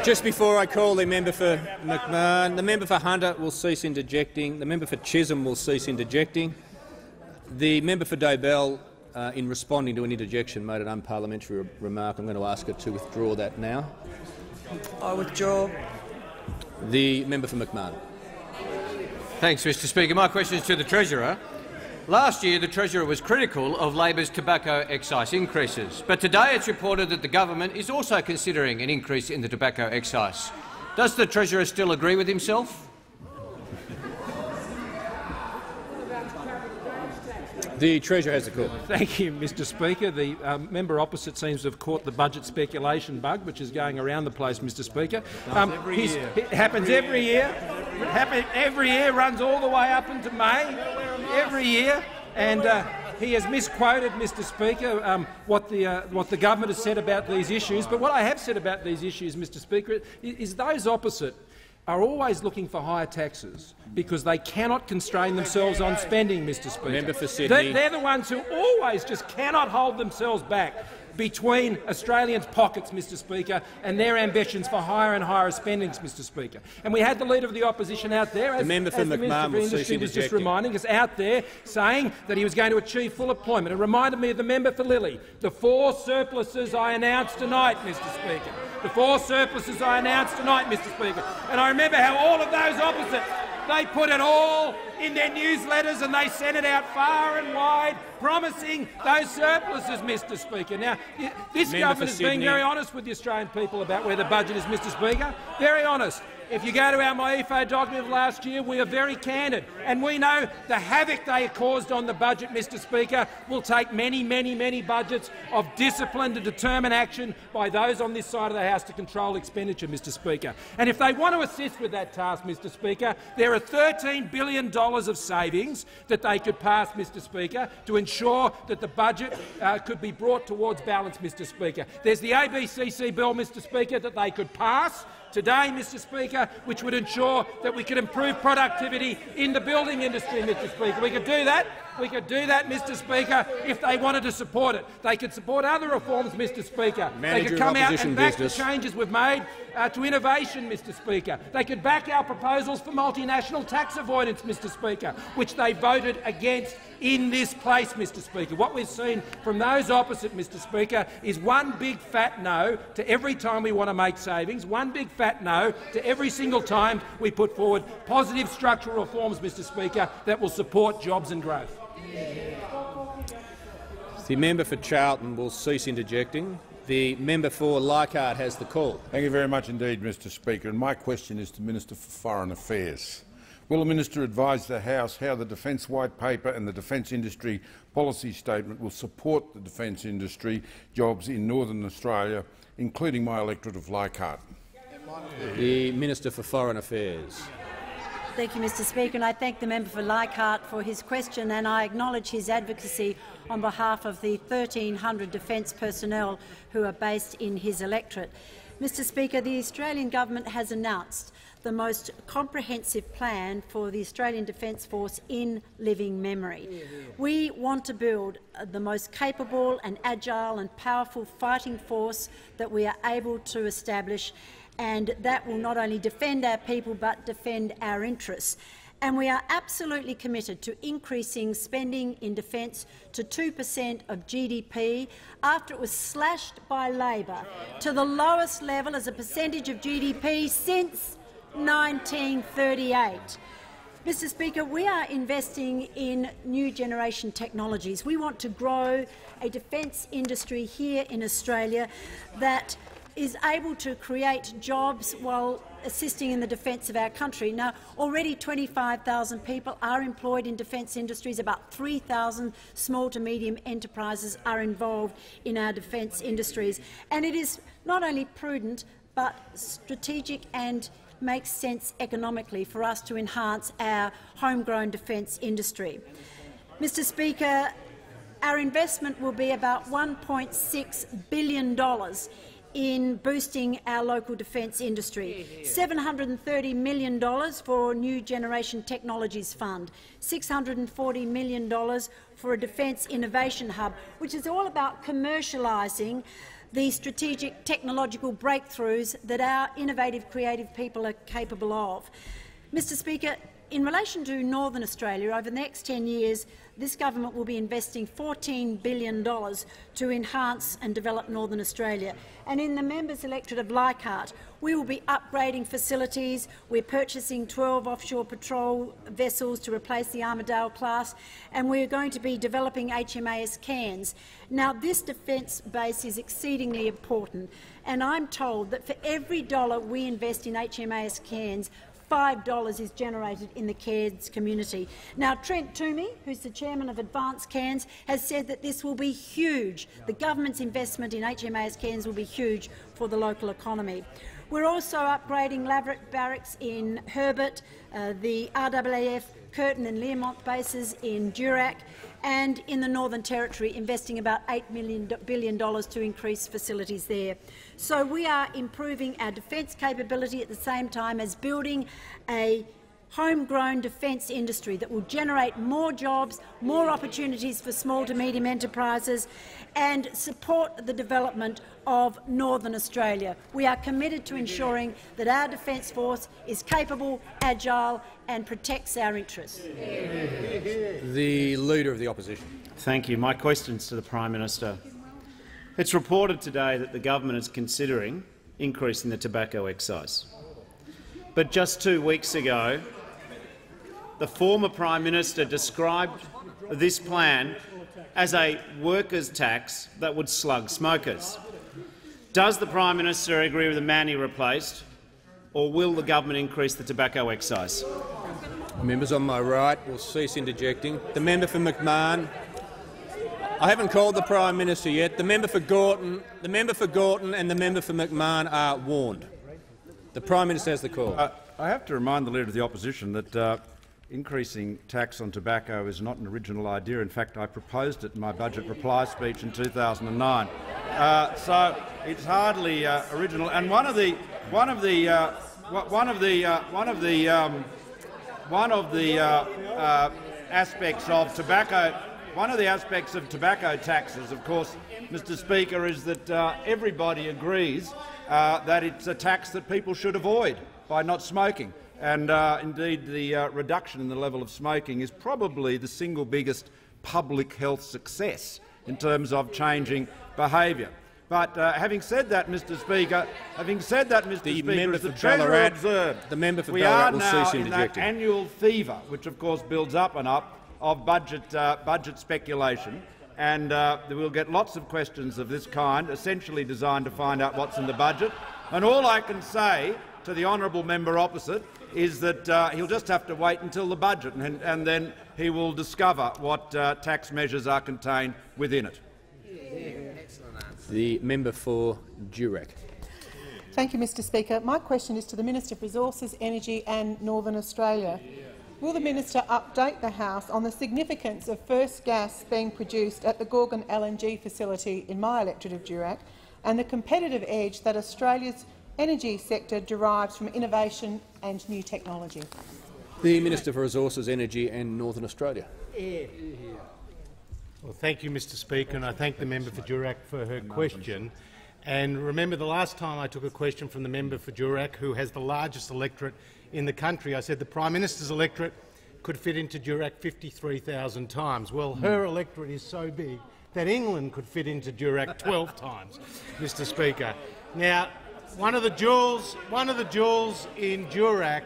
Just before I call the member for McMahon, the member for Hunter will cease interjecting. The member for Chisholm will cease interjecting. The member for Dobell, uh, in responding to an interjection, made an unparliamentary re remark. I'm going to ask her to withdraw that now. I withdraw. The member for McMahon. Thanks, Mister Speaker. My question is to the Treasurer. Last year, the Treasurer was critical of Labor's tobacco excise increases, but today it's reported that the government is also considering an increase in the tobacco excise. Does the Treasurer still agree with himself? The Treasurer has the call. Thank you, Mister Speaker. The um, member opposite seems to have caught the budget speculation bug, which is going around the place, Mister Speaker. Um, every his, year. It happens every, every year. year. It happens every year, runs all the way up into May, every year. And uh, he has misquoted, Mister Speaker, um, what the uh, what the government has said about these issues. But what I have said about these issues, Mister Speaker, is, is those opposite are always looking for higher taxes because they cannot constrain themselves on spending, Mister Speaker. Member for Sydney. They're the ones who always just cannot hold themselves back between Australians' pockets, Mister Speaker, and their ambitions for higher and higher spendings, Mister Speaker. And we had the Leader of the Opposition out there, as the Member for Industry was just reminding us, out there saying that he was going to achieve full employment. It reminded me of the Member for Lilly, the four surpluses I announced tonight, Mister Speaker. The four surpluses I announced tonight, Mr Speaker. And I remember how all of those opposite They put it all in their newsletters and they sent it out far and wide, promising those surpluses, Mister Speaker. Now, this government has been very honest with the Australian people about where the budget is, Mister Speaker. Very honest. If you go to our MyEFO document of last year, we are very candid, and we know the havoc they caused on the budget, Mister Speaker, will take many, many, many budgets of disciplined and determined action by those on this side of the House to control expenditure, Mister Speaker. And if they want to assist with that task, Mister Speaker, there are thirteen billion dollars of savings that they could pass, Mister Speaker, to ensure that the budget uh, could be brought towards balance, Mister Speaker. There's the A B C C bill, Mister Speaker, that they could pass today, Mister Speaker, which would ensure that we could improve productivity in the building industry, Mister Speaker. We could do that. We could do that, Mister Speaker, if they wanted to support it. They could support other reforms, Mr. Speaker. Manager they could come out and back business. the changes we've made uh, to innovation, Mister Speaker. They could back our proposals for multinational tax avoidance, Mister Speaker, which they voted against in this place, Mister Speaker. What we've seen from those opposite, Mister Speaker, is one big fat no to every time we want to make savings, one big fat no to every single time we put forward positive structural reforms, Mister Speaker, that will support jobs and growth. The member for Charlton will cease interjecting. The member for Leichhardt has the call. Thank you very much indeed, Mister Speaker. And my question is to the Minister for Foreign Affairs. Will the Minister advise the House how the Defence White Paper and the Defence Industry Policy Statement will support the defence industry jobs in Northern Australia, including my electorate of Leichhardt? The Minister for Foreign Affairs. Thank you, Mister Speaker, and I thank the member for Leichhardt for his question, and I acknowledge his advocacy on behalf of the thirteen hundred defence personnel who are based in his electorate. Mister Speaker, the Australian government has announced the most comprehensive plan for the Australian Defence Force in living memory. We want to build the most capable and agile and powerful fighting force that we are able to establish, and that will not only defend our people but defend our interests. And we are absolutely committed to increasing spending in defence to two percent of G D P after it was slashed by Labor to the lowest level as a percentage of G D P since nineteen thirty-eight. Mister Speaker, we are investing in new generation technologies. We want to grow a defence industry here in Australia that is able to create jobs while assisting in the defence of our country. Now, already twenty-five thousand people are employed in defence industries. About three thousand small to medium enterprises are involved in our defence industries. And it is not only prudent but strategic and makes sense economically for us to enhance our homegrown defence industry. Mister Speaker, our investment will be about one point six billion dollars in boosting our local defence industry. seven hundred thirty million dollars for New Generation Technologies Fund, six hundred forty million dollars for a Defence Innovation Hub, which is all about commercialising the strategic technological breakthroughs that our innovative, creative people are capable of. Mister Speaker, in relation to Northern Australia, over the next ten years, this government will be investing fourteen billion dollars to enhance and develop Northern Australia. And in the members' electorate of Leichhardt, we will be upgrading facilities. We're purchasing twelve offshore patrol vessels to replace the Armidale class, and we're going to be developing H M A S Cairns. Now, this defence base is exceedingly important, and I'm told that for every dollar we invest in H M A S Cairns, five dollars is generated in the Cairns community. Now, Trent Toomey, who's the chairman of Advance Cairns, has said that this will be huge. The government's investment in H M A S Cairns will be huge for the local economy. We're also upgrading Laverick Barracks in Herbert, uh, the R A A F, Curtin and Learmont bases in Durack, and in the Northern Territory, investing about eight billion dollars to increase facilities there. So we are improving our defence capability at the same time as building a homegrown defence industry that will generate more jobs, more opportunities for small to medium enterprises, and support the development of Northern Australia. We are committed to ensuring that our Defence Force is capable, agile and protects our interests. The Leader of the Opposition. Thank you. My question is to the Prime Minister. It's reported today that the government is considering increasing the tobacco excise. But just two weeks ago, the former Prime Minister described this plan as a workers' tax that would slug smokers. Does the Prime Minister agree with the man he replaced, or will the government increase the tobacco excise? Members on my right will cease interjecting. The member for McMahon. I haven't called the Prime Minister yet. The member for Gorton, the member for Gorton, and the member for McMahon are warned. The Prime Minister has the call. Uh, I have to remind the Leader of the Opposition that uh, increasing tax on tobacco is not an original idea. In fact, I proposed it in my budget reply speech in two thousand nine. Uh, so it's hardly uh, original. And one of the one of the uh, one of the uh, one of the um, one of the uh, uh, aspects of tobacco. One of the aspects of tobacco taxes, of course, Mister Speaker, is that uh, everybody agrees uh, that it's a tax that people should avoid by not smoking. And uh, indeed, the uh, reduction in the level of smoking is probably the single biggest public health success in terms of changing behaviour. But uh, having said that, Mr. Speaker, having said that, Mr. The Speaker, member as the Treasurer observed, the member for we Ballarat are will now cease in that annual fever, which of course builds up and up, of budget, uh, budget speculation, and uh, we'll get lots of questions of this kind, essentially designed to find out what's in the budget. And all I can say to the honourable member opposite is that uh, he'll just have to wait until the budget, and, and then he will discover what uh, tax measures are contained within it. The member for Durack. Thank you, Mister Speaker. My question is to the Minister for Resources, Energy and Northern Australia. Will the minister update the House on the significance of first gas being produced at the Gorgon L N G facility in my electorate of Durack and the competitive edge that Australia's energy sector derives from innovation and new technology? The Minister for Resources, Energy and Northern Australia. Well, thank you, Mister Speaker, and I thank the member for Durack for her question. And remember, the last time I took a question from the member for Durack, who has the largest electorate in the country, I said the Prime Minister's electorate could fit into Durack fifty-three thousand times. Well, her electorate is so big that England could fit into Durack twelve times, Mister Speaker. Now, one of the jewels, one of the jewels in Durack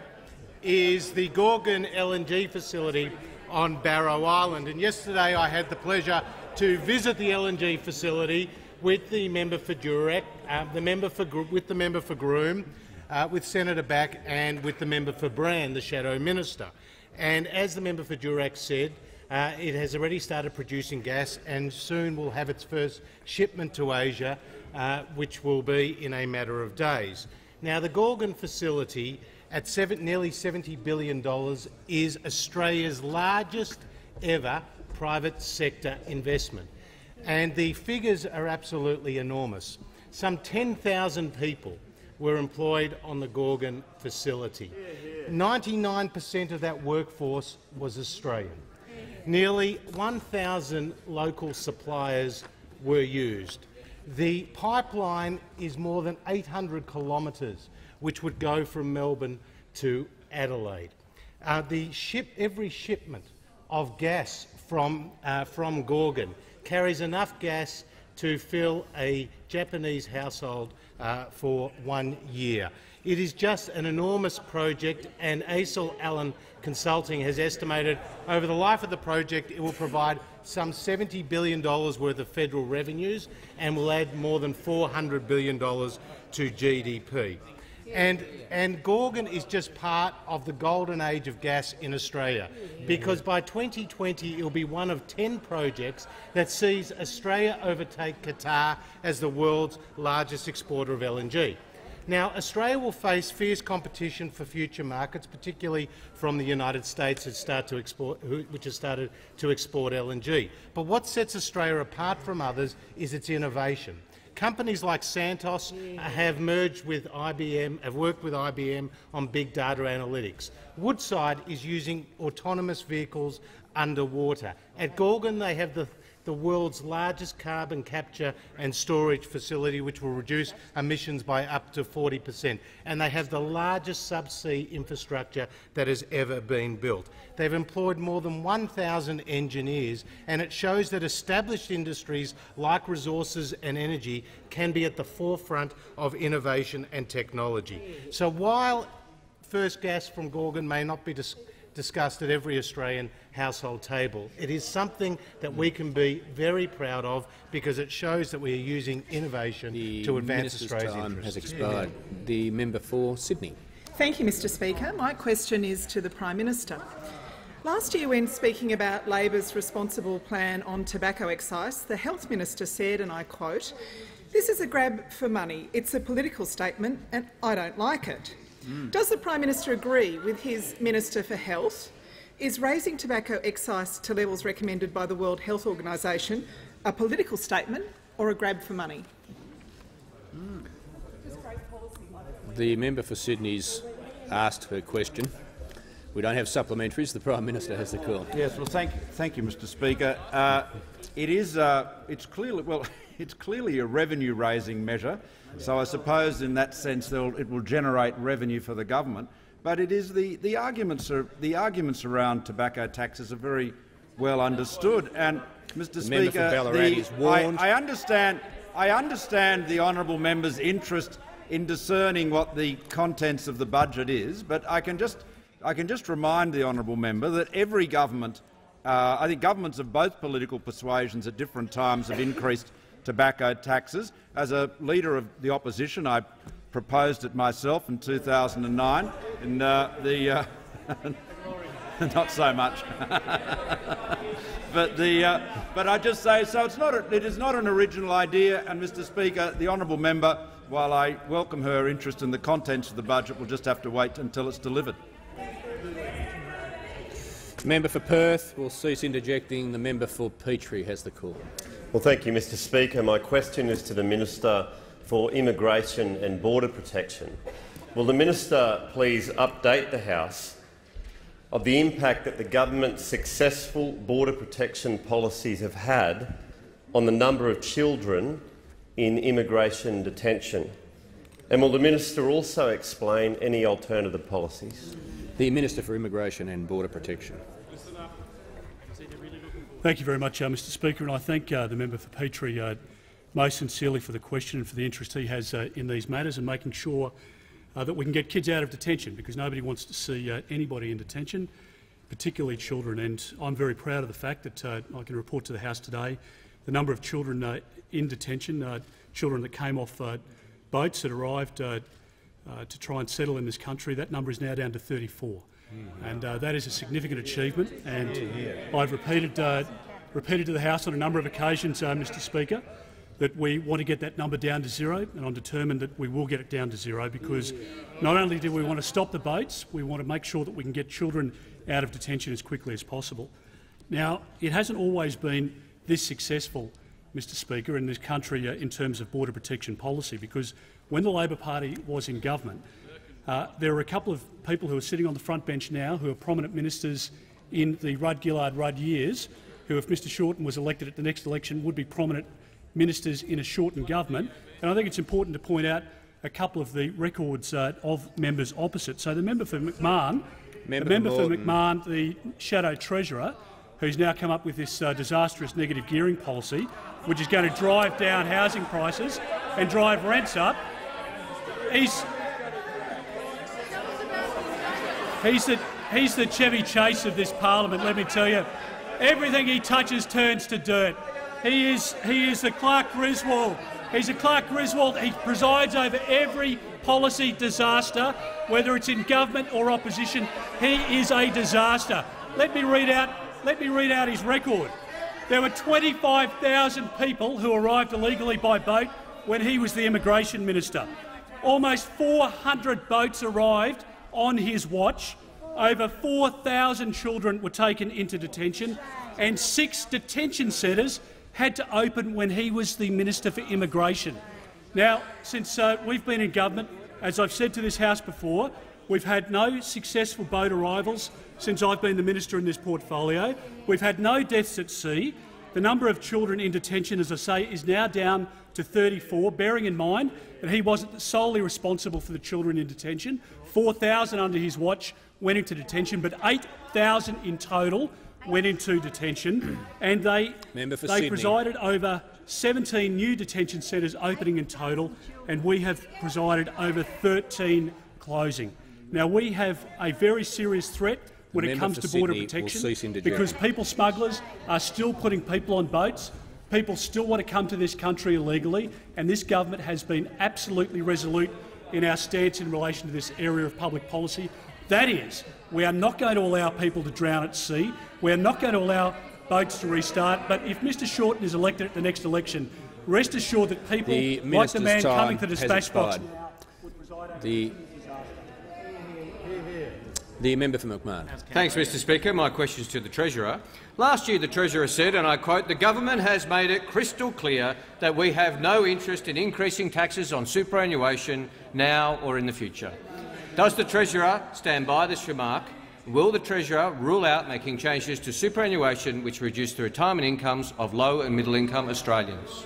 is the Gorgon L N G facility on Barrow Island. And yesterday, I had the pleasure to visit the L N G facility with the member for Durack, uh, the member for with the member for Groome. Uh, with Senator Back and with the member for Brand, the shadow minister. And as the member for Durack said, uh, it has already started producing gas and soon will have its first shipment to Asia, uh, which will be in a matter of days. Now, the Gorgon facility, at seven, nearly seventy billion dollars, is Australia's largest ever private sector investment. And the figures are absolutely enormous. Some ten thousand people were employed on the Gorgon facility. ninety-nine percent of that workforce was Australian. Nearly one thousand local suppliers were used. The pipeline is more than eight hundred kilometres, which would go from Melbourne to Adelaide. Uh, the ship, every shipment of gas from, uh, from Gorgon carries enough gas to fill a Japanese household uh, for one year. It is just an enormous project, and A S I L Allen Consulting has estimated over the life of the project it will provide some seventy billion dollars worth of federal revenues and will add more than four hundred billion dollars to G D P. And, and Gorgon is just part of the golden age of gas in Australia, because by twenty twenty it will be one of ten projects that sees Australia overtake Qatar as the world's largest exporter of L N G. Now, Australia will face fierce competition for future markets, particularly from the United States, that start to export, which has started to export L N G. But what sets Australia apart from others is its innovation. Companies like Santos have merged with I B M, have worked with I B M on big data analytics. Woodside is using autonomous vehicles underwater. At Gorgon, they have the, the world's largest carbon capture and storage facility, which will reduce emissions by up to forty percent. And they have the largest subsea infrastructure that has ever been built. They've employed more than one thousand engineers, and it shows that established industries like resources and energy can be at the forefront of innovation and technology. So while first gas from Gorgon may not be dis discussed at every Australian household table. It is something that we can be very proud of because it shows that we are using innovation the to advance Minister's Australia's time interests. Has expired. Yeah. The member for Sydney. Thank you, Mister Speaker. My question is to the Prime Minister. Last year, when speaking about Labor's responsible plan on tobacco excise, the Health Minister said, and I quote, "This is a grab for money. It's a political statement and I don't like it." Mm. Does the Prime Minister agree with his Minister for Health? Is raising tobacco excise to levels recommended by the World Health Organisation a political statement or a grab for money? Mm. The member for Sydney's asked her question. We don't have supplementaries. The Prime Minister has the call. Yes, well, thank, thank you, Mister Speaker. Uh, it is, uh, it's clearly, well, it's clearly a revenue-raising measure, so I suppose in that sense it will generate revenue for the government. But it is the the arguments are, the arguments around tobacco taxes are very well understood. And Mister The Speaker, member for Ballarat is warned. I, I understand, I understand the honourable member's interest in discerning what the contents of the budget is, but I can just I can just remind the honourable member that every government, uh, I think governments of both political persuasions at different times have increased tobacco taxes. As a leader of the opposition, I proposed it myself in two thousand nine, and uh, the uh, not so much. But the uh, but I just say so. It's not a, it is not an original idea. And Mister Speaker, the honourable member, while I welcome her interest in the contents of the budget, will just have to wait until it's delivered. The member for Perth will cease interjecting. The member for Petrie has the call. Well, thank you, Mister Speaker. My question is to the Minister for Immigration and Border Protection. Will the Minister please update the House of the impact that the government's successful border protection policies have had on the number of children in immigration detention? And will the Minister also explain any alternative policies? The Minister for Immigration and Border Protection. Thank you very much, uh, Mister Speaker, and I thank uh, the member for Petrie uh, most sincerely for the question and for the interest he has uh, in these matters and making sure uh, that we can get kids out of detention, because nobody wants to see uh, anybody in detention, particularly children. And I'm very proud of the fact that uh, I can report to the House today the number of children uh, in detention, uh, children that came off uh, boats that arrived uh, uh, to try and settle in this country. That number is now down to thirty-four. And uh, that is a significant achievement, and I've repeated, uh, repeated to the House on a number of occasions, uh, Mister Speaker, that we want to get that number down to zero, and I'm determined that we will get it down to zero, because not only do we want to stop the boats, we want to make sure that we can get children out of detention as quickly as possible. Now, it hasn't always been this successful, Mister Speaker, in this country uh, in terms of border protection policy, because when the Labor Party was in government, Uh, there are a couple of people who are sitting on the front bench now who are prominent ministers in the Rudd-Gillard-Rudd years, who, if Mister Shorten was elected at the next election, would be prominent ministers in a Shorten government. And I think it's important to point out a couple of the records uh, of members opposite. So the member for McMahon, member the member for, for McMahon, the shadow treasurer, who's now come up with this uh, disastrous negative gearing policy, which is going to drive down housing prices and drive rents up. He's He's the, he's the Chevy Chase of this parliament, let me tell you. Everything he touches turns to dirt. He is, he is the Clark Griswold. He's a Clark Griswold. He presides over every policy disaster, whether it's in government or opposition. He is a disaster. Let me read out, let me read out his record. There were twenty-five thousand people who arrived illegally by boat when he was the immigration minister. Almost four hundred boats arrived on his watch. Over four thousand children were taken into detention, and six detention centres had to open when he was the Minister for Immigration. Now, since uh, we've been in government, as I've said to this House before, we've had no successful boat arrivals since I've been the Minister in this portfolio. We've had no deaths at sea. The number of children in detention, as I say, is now down to thirty-four, bearing in mind that he wasn't solely responsible for the children in detention. four thousand under his watch went into detention, but eight thousand in total went into detention, and they, they presided over seventeen new detention centres opening in total, and we have presided over thirteen closing. Now, we have a very serious threat when it comes to border protection, because people smugglers are still putting people on boats. People still want to come to this country illegally, and this government has been absolutely resolute in our stance in relation to this area of public policy. That is, we are not going to allow people to drown at sea. We are not going to allow boats to restart. But if Mr Shorten is elected at the next election, rest assured that people the like the man coming to the dispatch box— The, the member for McMahon. Thanks, Mister Speaker. My question is to the Treasurer. Last year the Treasurer said, and I quote, "The government has made it crystal clear that we have no interest in increasing taxes on superannuation now or in the future." Does the Treasurer stand by this remark? Will the Treasurer rule out making changes to superannuation which reduce the retirement incomes of low and middle-income Australians?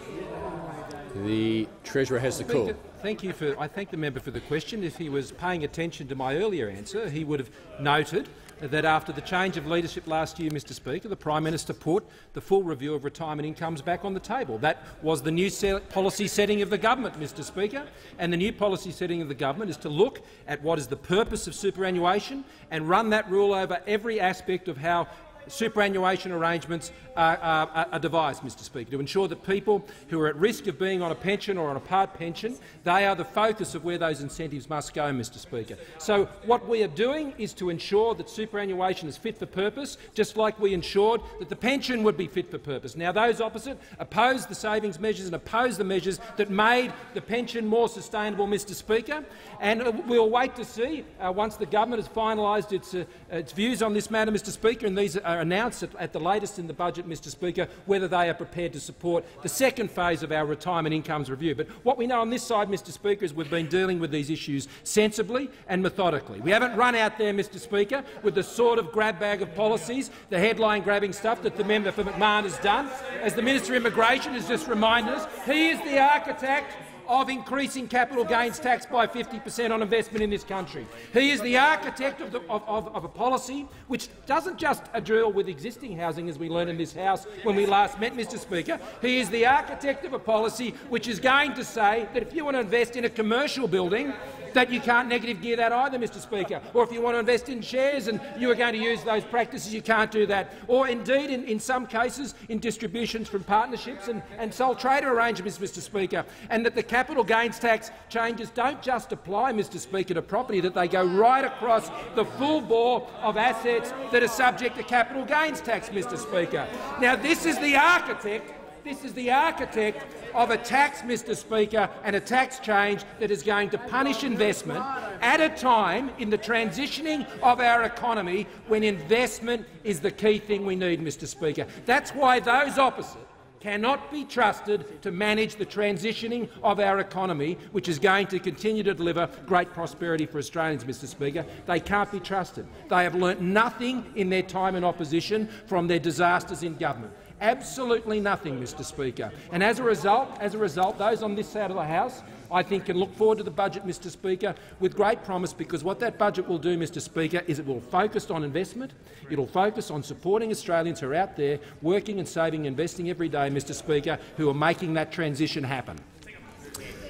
The Treasurer has the call. Thank you for, I thank the member for the question. If he was paying attention to my earlier answer, he would have noted that after the change of leadership last year, Mr Speaker, the Prime Minister put the full review of retirement incomes back on the table. That was the new policy setting of the government, Mr Speaker, and the new policy setting of the government is to look at what is the purpose of superannuation and run that rule over every aspect of how superannuation arrangements are, are, are devised, Mr Speaker, to ensure that people who are at risk of being on a pension or on a part pension, they are the focus of where those incentives must go, Mr Speaker. So what we are doing is to ensure that superannuation is fit for purpose, just like we ensured that the pension would be fit for purpose. Now, those opposite oppose the savings measures and oppose the measures that made the pension more sustainable, Mr Speaker, and we'll wait to see uh, once the government has finalised its, uh, its views on this matter, Mr Speaker, and these are announced at the latest in the budget, Mr Speaker, whether they are prepared to support the second phase of our retirement incomes review. But what we know on this side, Mr Speaker, is we've been dealing with these issues sensibly and methodically. We haven't run out there, Mr Speaker, with the sort of grab bag of policies, the headline-grabbing stuff that the member for McMahon has done. As the Minister of Immigration has just reminded us, he is the architect of increasing capital gains tax by fifty per cent on investment in this country. He is the architect of, the, of, of, of a policy which doesn't just deal with existing housing, as we learned in this House when we last met, Mr Speaker. He is the architect of a policy which is going to say that if you want to invest in a commercial building, that you can't negative gear that either, Mr Speaker. Or if you want to invest in shares and you are going to use those practices, you can't do that. Or indeed, in, in some cases, in distributions from partnerships and, and sole trader arrangements, Mr Speaker. And that the capital gains tax changes don't just apply, Mr Speaker, to property, that they go right across the full bore of assets that are subject to capital gains tax, Mr Speaker. Now, this is the architect This is the architect of a tax, Mr Speaker, and a tax change that is going to punish investment at a time in the transitioning of our economy when investment is the key thing we need, Mr Speaker. That's why those opposite cannot be trusted to manage the transitioning of our economy, which is going to continue to deliver great prosperity for Australians, Mr Speaker. They can't be trusted. They have learnt nothing in their time in opposition from their disasters in government. Absolutely nothing, Mr Speaker. And as a result, as a result, those on this side of the House, I think, can look forward to the budget, Mr Speaker, with great promise, because what that budget will do, Mr Speaker, is it will focus on investment. It will focus on supporting Australians who are out there working and saving, investing every day, Mr Speaker, who are making that transition happen.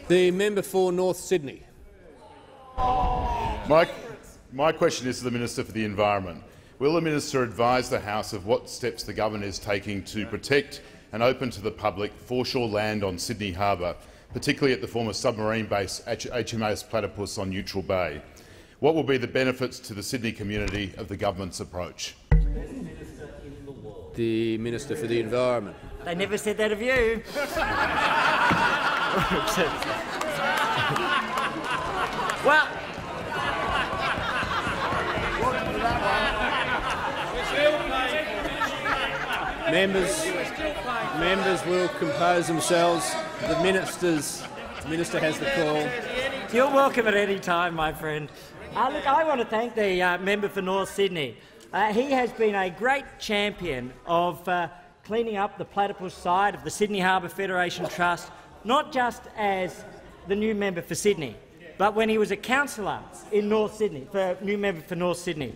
The member for North Sydney. My, my question is to the Minister for the Environment. Will the minister advise the House of what steps the government is taking to protect and open to the public foreshore land on Sydney Harbour, particularly at the former submarine base H M A S Platypus on Neutral Bay? What will be the benefits to the Sydney community of the government's approach? The Minister for the Environment. They never said that of you. Well. Members, members will compose themselves. The ministers, the minister has the call. You're welcome at any time, my friend. Uh, look, I want to thank the uh, member for North Sydney. Uh, he has been a great champion of uh, cleaning up the platypus side of the Sydney Harbour Federation Trust, not just as the new member for Sydney, but when he was a councillor in North Sydney, for new member for North Sydney,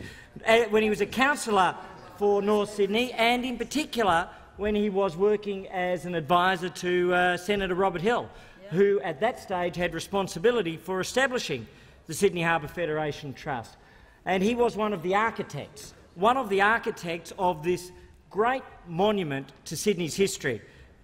uh, when he was a councillor for North Sydney, and in particular when he was working as an advisor to uh, Senator Robert Hill, who at that stage had responsibility for establishing the Sydney Harbour Federation Trust. And he was one of the architects one of the architects of this great monument to Sydney's history.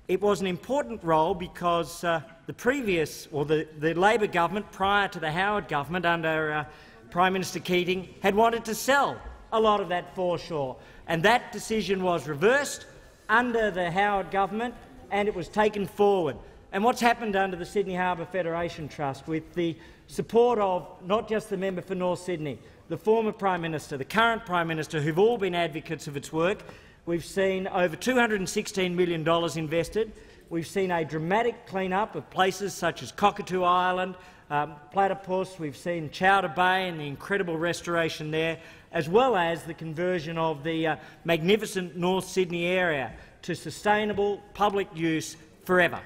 It was an important role because uh, the previous, or the, the Labor government prior to the Howard government under uh, Prime Minister Keating, had wanted to sell a lot of that foreshore, and that decision was reversed under the Howard government, and it was taken forward. And what's happened under the Sydney Harbour Federation Trust, with the support of not just the member for North Sydney, the former Prime Minister, the current Prime Minister, who've all been advocates of its work, we've seen over two hundred sixteen million dollars invested. We've seen a dramatic clean-up of places such as Cockatoo Island, um, Platypus. We've seen Chowder Bay and the incredible restoration there, as well as the conversion of the uh, magnificent North Sydney area to sustainable public use forever.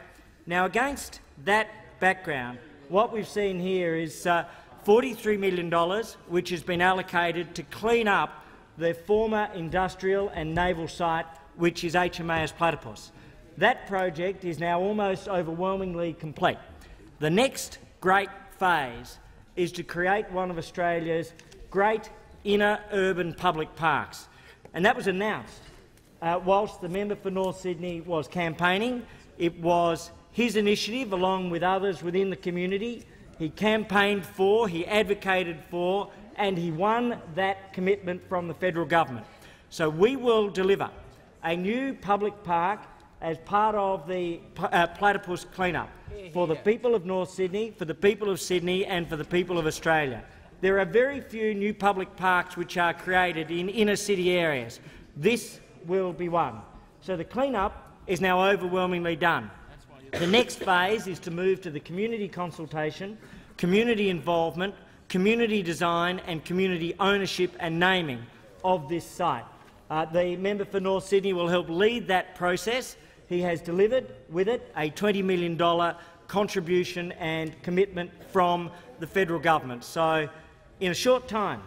Now, against that background, what we've seen here is uh, forty-three million dollars which has been allocated to clean up the former industrial and naval site, which is H M A S Platypus. That project is now almost overwhelmingly complete. The next great phase is to create one of Australia's great inner urban public parks, and that was announced uh, whilst the member for North Sydney was campaigning. It was his initiative, along with others within the community. He campaigned for, he advocated for, and he won that commitment from the federal government. So we will deliver a new public park as part of the uh, Platypus cleanup for the people of North Sydney, for the people of Sydney and for the people of Australia. There are very few new public parks which are created in inner city areas. This will be one. So the cleanup is now overwhelmingly done. The next phase is to move to the community consultation, community involvement, community design and community ownership and naming of this site. Uh, the member for North Sydney will help lead that process. He has delivered with it a twenty million dollars contribution and commitment from the federal government. So in a short time,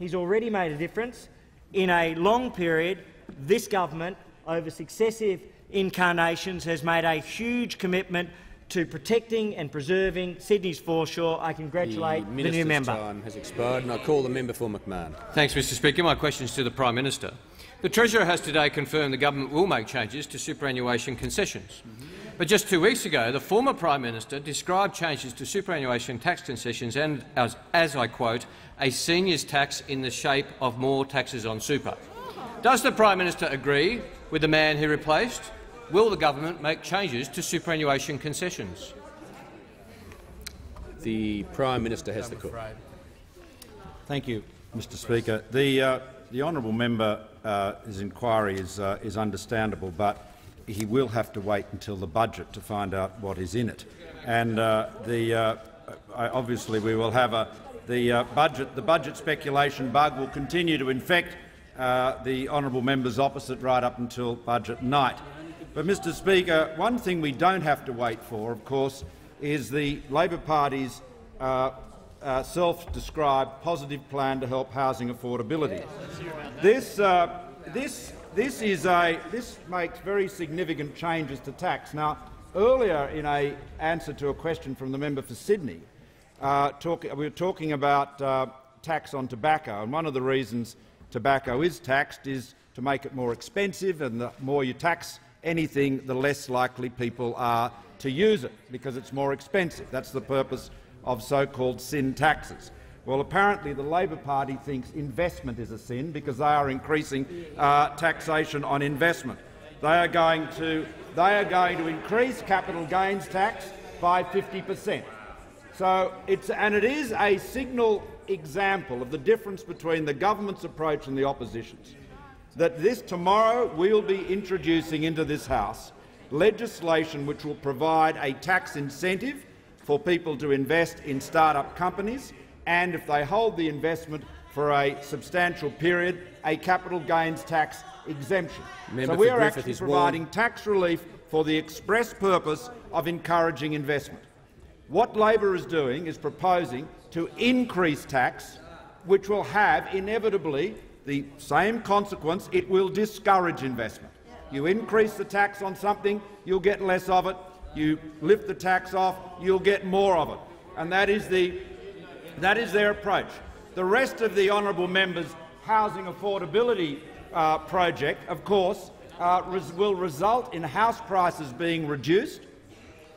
he's already made a difference. In a long period, this government, over successive incarnations, has made a huge commitment to protecting and preserving Sydney's foreshore. I congratulate the, the new member. The Minister's time has expired, and I call the member for McMahon. Thanks, Mister Speaker. My question is to the Prime Minister. The Treasurer has today confirmed the government will make changes to superannuation concessions. But just two weeks ago, the former Prime Minister described changes to superannuation tax concessions and, as, as I quote, a seniors tax in the shape of more taxes on super. Does the Prime Minister agree with the man he replaced? Will the government make changes to superannuation concessions? The Prime Minister has the call. Thank you, Mister Speaker. The, uh, the honourable member's uh, inquiry is, uh, is understandable, but he will have to wait until the budget to find out what is in it. And uh, the, uh, obviously, we will have a the uh, budget. The budget speculation bug will continue to infect uh, the honourable members opposite right up until budget night. But, Mister Speaker, one thing we don't have to wait for, of course, is the Labor Party's uh, uh, self-described positive plan to help housing affordability. This, uh, this, this, is a, this makes very significant changes to tax. Now, earlier in an answer to a question from the member for Sydney, uh, talk, we were talking about uh, tax on tobacco, and one of the reasons tobacco is taxed is to make it more expensive, and the more you tax anything, the less likely people are to use it because it's more expensive. That's the purpose of so-called sin taxes. Well, apparently the Labor Party thinks investment is a sin because they are increasing uh, taxation on investment. They are going to they are going to increase capital gains tax by fifty percent. So it's and it is a signal example of the difference between the government's approach and the opposition's. That this tomorrow we'll be introducing into this House legislation which will provide a tax incentive for people to invest in start-up companies, and if they hold the investment for a substantial period, a capital gains tax exemption. Member so we are Griffith actually providing tax relief for the express purpose of encouraging investment. What Labor is doing is proposing to increase tax, which will have inevitably the same consequence: it will discourage investment. You increase the tax on something, you'll get less of it. You lift the tax off, you'll get more of it. And that is, the, that is their approach. The rest of the honourable member's housing affordability uh, project, of course, uh, res will result in house prices being reduced,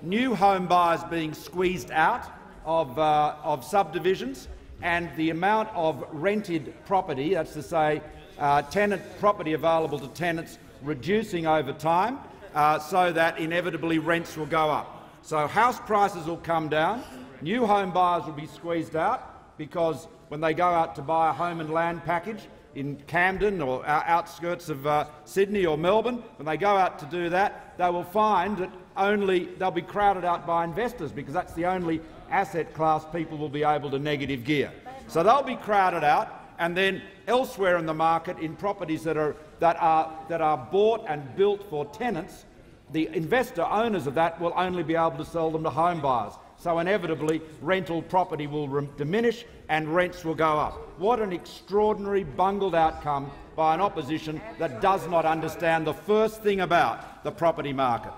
new home buyers being squeezed out of, uh, of subdivisions, and the amount of rented property, that's to say uh, tenant property available to tenants, reducing over time, uh, so that inevitably rents will go up. So house prices will come down, new home buyers will be squeezed out because when they go out to buy a home and land package in Camden or outskirts of uh, Sydney or Melbourne, when they go out to do that, they will find that only they'll be crowded out by investors because that's the only asset class people will be able to negative gear. So they'll be crowded out, and then elsewhere in the market, in properties that are that are that are bought and built for tenants, the investor owners of that will only be able to sell them to home buyers. So inevitably, rental property will diminish and rents will go up. What an extraordinary bungled outcome by an opposition that does not understand the first thing about the property market.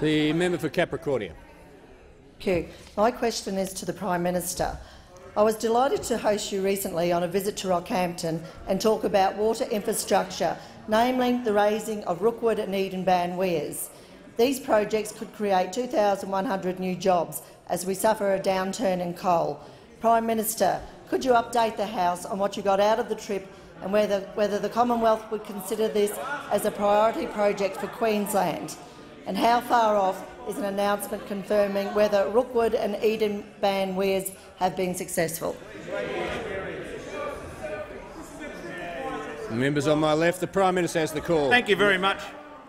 The member for Capricornia. Thank you. My question is to the Prime Minister. I was delighted to host you recently on a visit to Rockhampton and talk about water infrastructure, namely the raising of Rookwood and Eden Ban weirs. These projects could create two thousand one hundred new jobs as we suffer a downturn in coal. Prime Minister, could you update the House on what you got out of the trip and whether, whether the Commonwealth would consider this as a priority project for Queensland? And how far off is an announcement confirming whether Rookwood and Eden Ban weirs have been successful? Members on my left, the Prime Minister has the call. Thank you very much.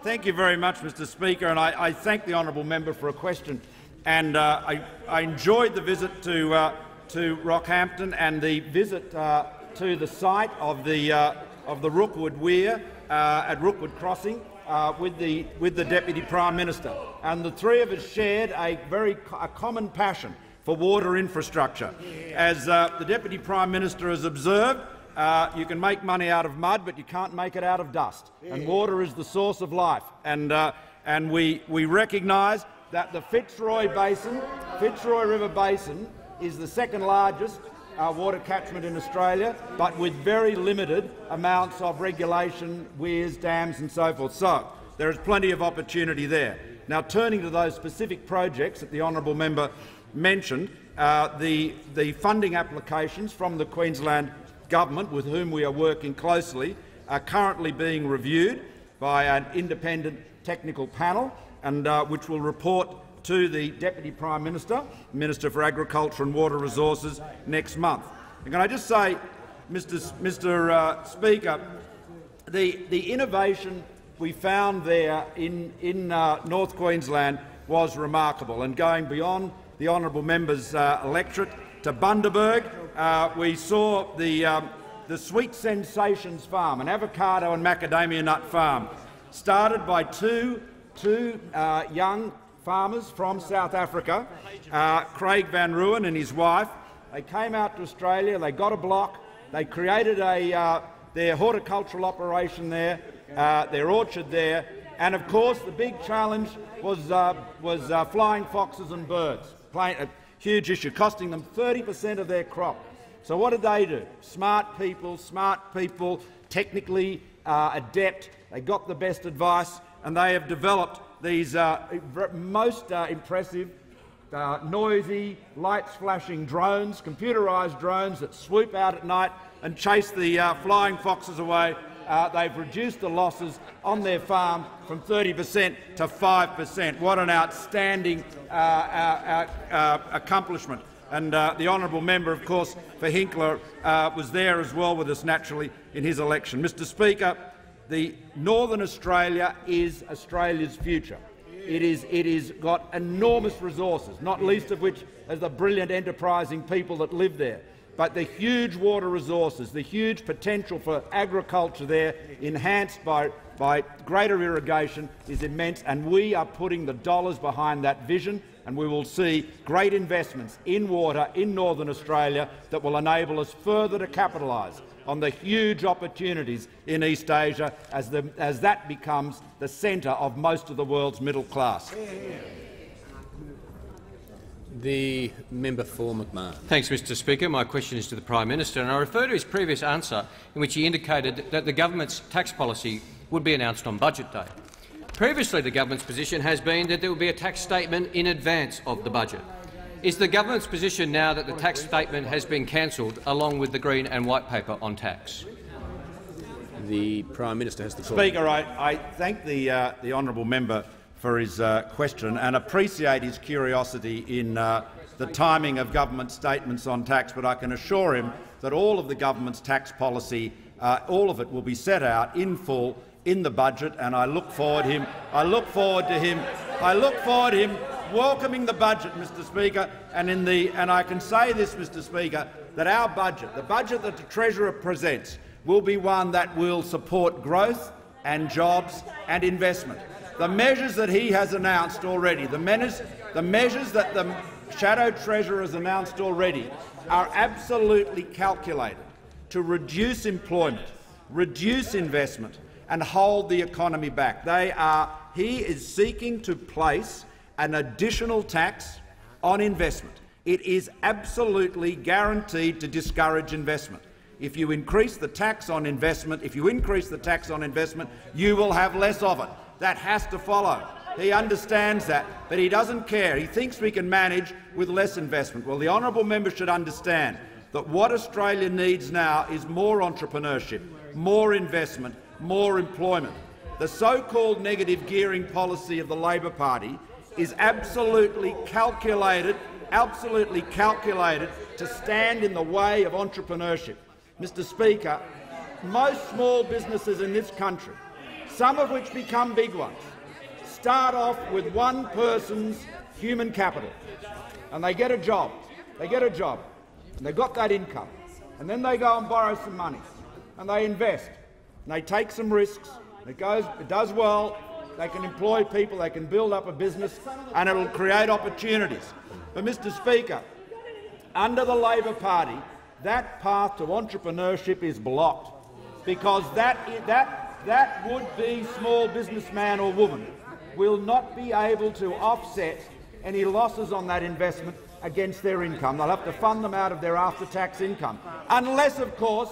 Thank you very much, Mister Speaker, and I, I thank the honourable member for a question. And uh, I, I enjoyed the visit to uh, to Rockhampton and the visit uh, to the site of the uh, of the Rookwood weir uh, at Rookwood Crossing. Uh, with the with the Deputy Prime Minister, and the three of us shared a very co a common passion for water infrastructure. As uh, the Deputy Prime Minister has observed, uh, you can make money out of mud, but you can't make it out of dust. And water is the source of life. And uh, and we we recognise that the Fitzroy Basin, Fitzroy River Basin, is the second largest Uh, water catchment in Australia, but with very limited amounts of regulation, weirs, dams and so forth. So there is plenty of opportunity there. Now, turning to those specific projects that the honourable member mentioned, uh, the, the funding applications from the Queensland government, with whom we are working closely, are currently being reviewed by an independent technical panel, and uh, which will report to the Deputy Prime Minister, Minister for Agriculture and Water Resources, next month. And can I just say, Mister S Mister Uh, Speaker, the, the innovation we found there in, in uh, North Queensland was remarkable, and going beyond the honourable member's uh, electorate to Bundaberg, uh, we saw the, um, the Sweet Sensations farm, an avocado and macadamia nut farm, started by two, two uh, young farmers from South Africa, uh, Craig Van Ruin and his wife. They came out to Australia, they got a block, they created a, uh, their horticultural operation there, uh, their orchard there, and of course the big challenge was, uh, was uh, flying foxes and birds, a huge issue, costing them thirty percent of their crop. So what did they do? Smart people, smart people, technically uh, adept, they got the best advice, and they have developed these uh, most uh, impressive, uh, noisy, lights flashing drones, computerised drones that swoop out at night and chase the uh, flying foxes away. Uh, they've reduced the losses on their farm from thirty percent to five percent. What an outstanding uh, uh, uh, accomplishment! And uh, the honourable member, of course, for Hinkler, uh, was there as well with us naturally in his election, Mister Speaker. The Northern Australia is Australia's future. It is. It has got enormous resources, not least of which are the brilliant, enterprising people that live there. But the huge water resources, the huge potential for agriculture there, enhanced by by greater irrigation, is immense. And we are putting the dollars behind that vision, and we will see great investments in water in Northern Australia that will enable us further to capitalise on the huge opportunities in East Asia as, the, as that becomes the centre of most of the world's middle class. The member for McMahon. Thanks, Mister Speaker. My question is to the Prime Minister, and I refer to his previous answer in which he indicated that the government's tax policy would be announced on Budget Day. Previously, the government's position has been that there will be a tax statement in advance of the budget. Is the government's position now that the tax statement has been cancelled, along with the Green and White Paper on tax? The Prime Minister has the floor. Speaker, I, I thank the, uh, the honourable member for his uh, question and appreciate his curiosity in uh, the timing of government statements on tax, but I can assure him that all of the government's tax policy, uh, all of it, will be set out in full in the budget, and I look forward him. I look forward to him. I look forward to him welcoming the budget, Mister Speaker, and in the and I can say this, Mister Speaker, that our budget, the budget that the Treasurer presents, will be one that will support growth and jobs and investment. The measures that he has announced already, the, menace, the measures that the Shadow Treasurer has announced already, are absolutely calculated to reduce employment, reduce investment and hold the economy back. They are, he is seeking to place an additional tax on investment. It is absolutely guaranteed to discourage investment. If you increase the tax on investment, if you increase the tax on investment, you will have less of it. That has to follow. He understands that, but he doesn't care. He thinks we can manage with less investment. Well, the honourable member should understand that what Australia needs now is more entrepreneurship, more investment, more employment. The so-called negative gearing policy of the Labor Party is absolutely calculated, absolutely calculated to stand in the way of entrepreneurship. Mister Speaker, most small businesses in this country, some of which become big ones, start off with one person's human capital, and they get a job, they get a job, and they've got that income, and then they go and borrow some money, and they invest, and they take some risks, and it goes, it does well, they can employ people, they can build up a business, and it will create opportunities. But Mister Speaker, under the Labor Party, that path to entrepreneurship is blocked, because that, that That would-be small businessman or woman will not be able to offset any losses on that investment against their income. They'll have to fund them out of their after-tax income, unless, of course,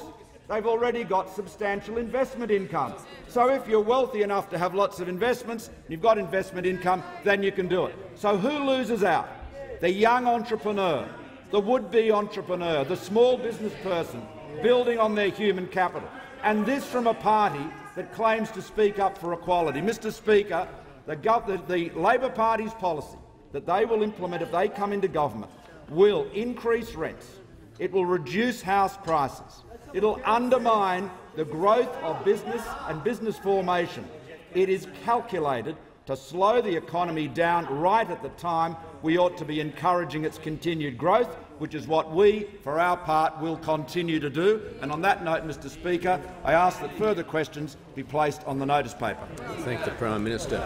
they've already got substantial investment income. So if you're wealthy enough to have lots of investments and you've got investment income, then you can do it. So who loses out? The young entrepreneur, the would-be entrepreneur, the small business person building on their human capital. And this from a party that claims to speak up for equality. Mister Speaker, the, the, the Labor Party's policy that they will implement if they come into government will increase rents, it will reduce house prices, it will undermine the growth of business and business formation. It is calculated to slow the economy down right at the time we ought to be encouraging its continued growth, which is what we, for our part, will continue to do. And on that note, Mister Speaker, I ask that further questions be placed on the notice paper. Thank the Prime Minister.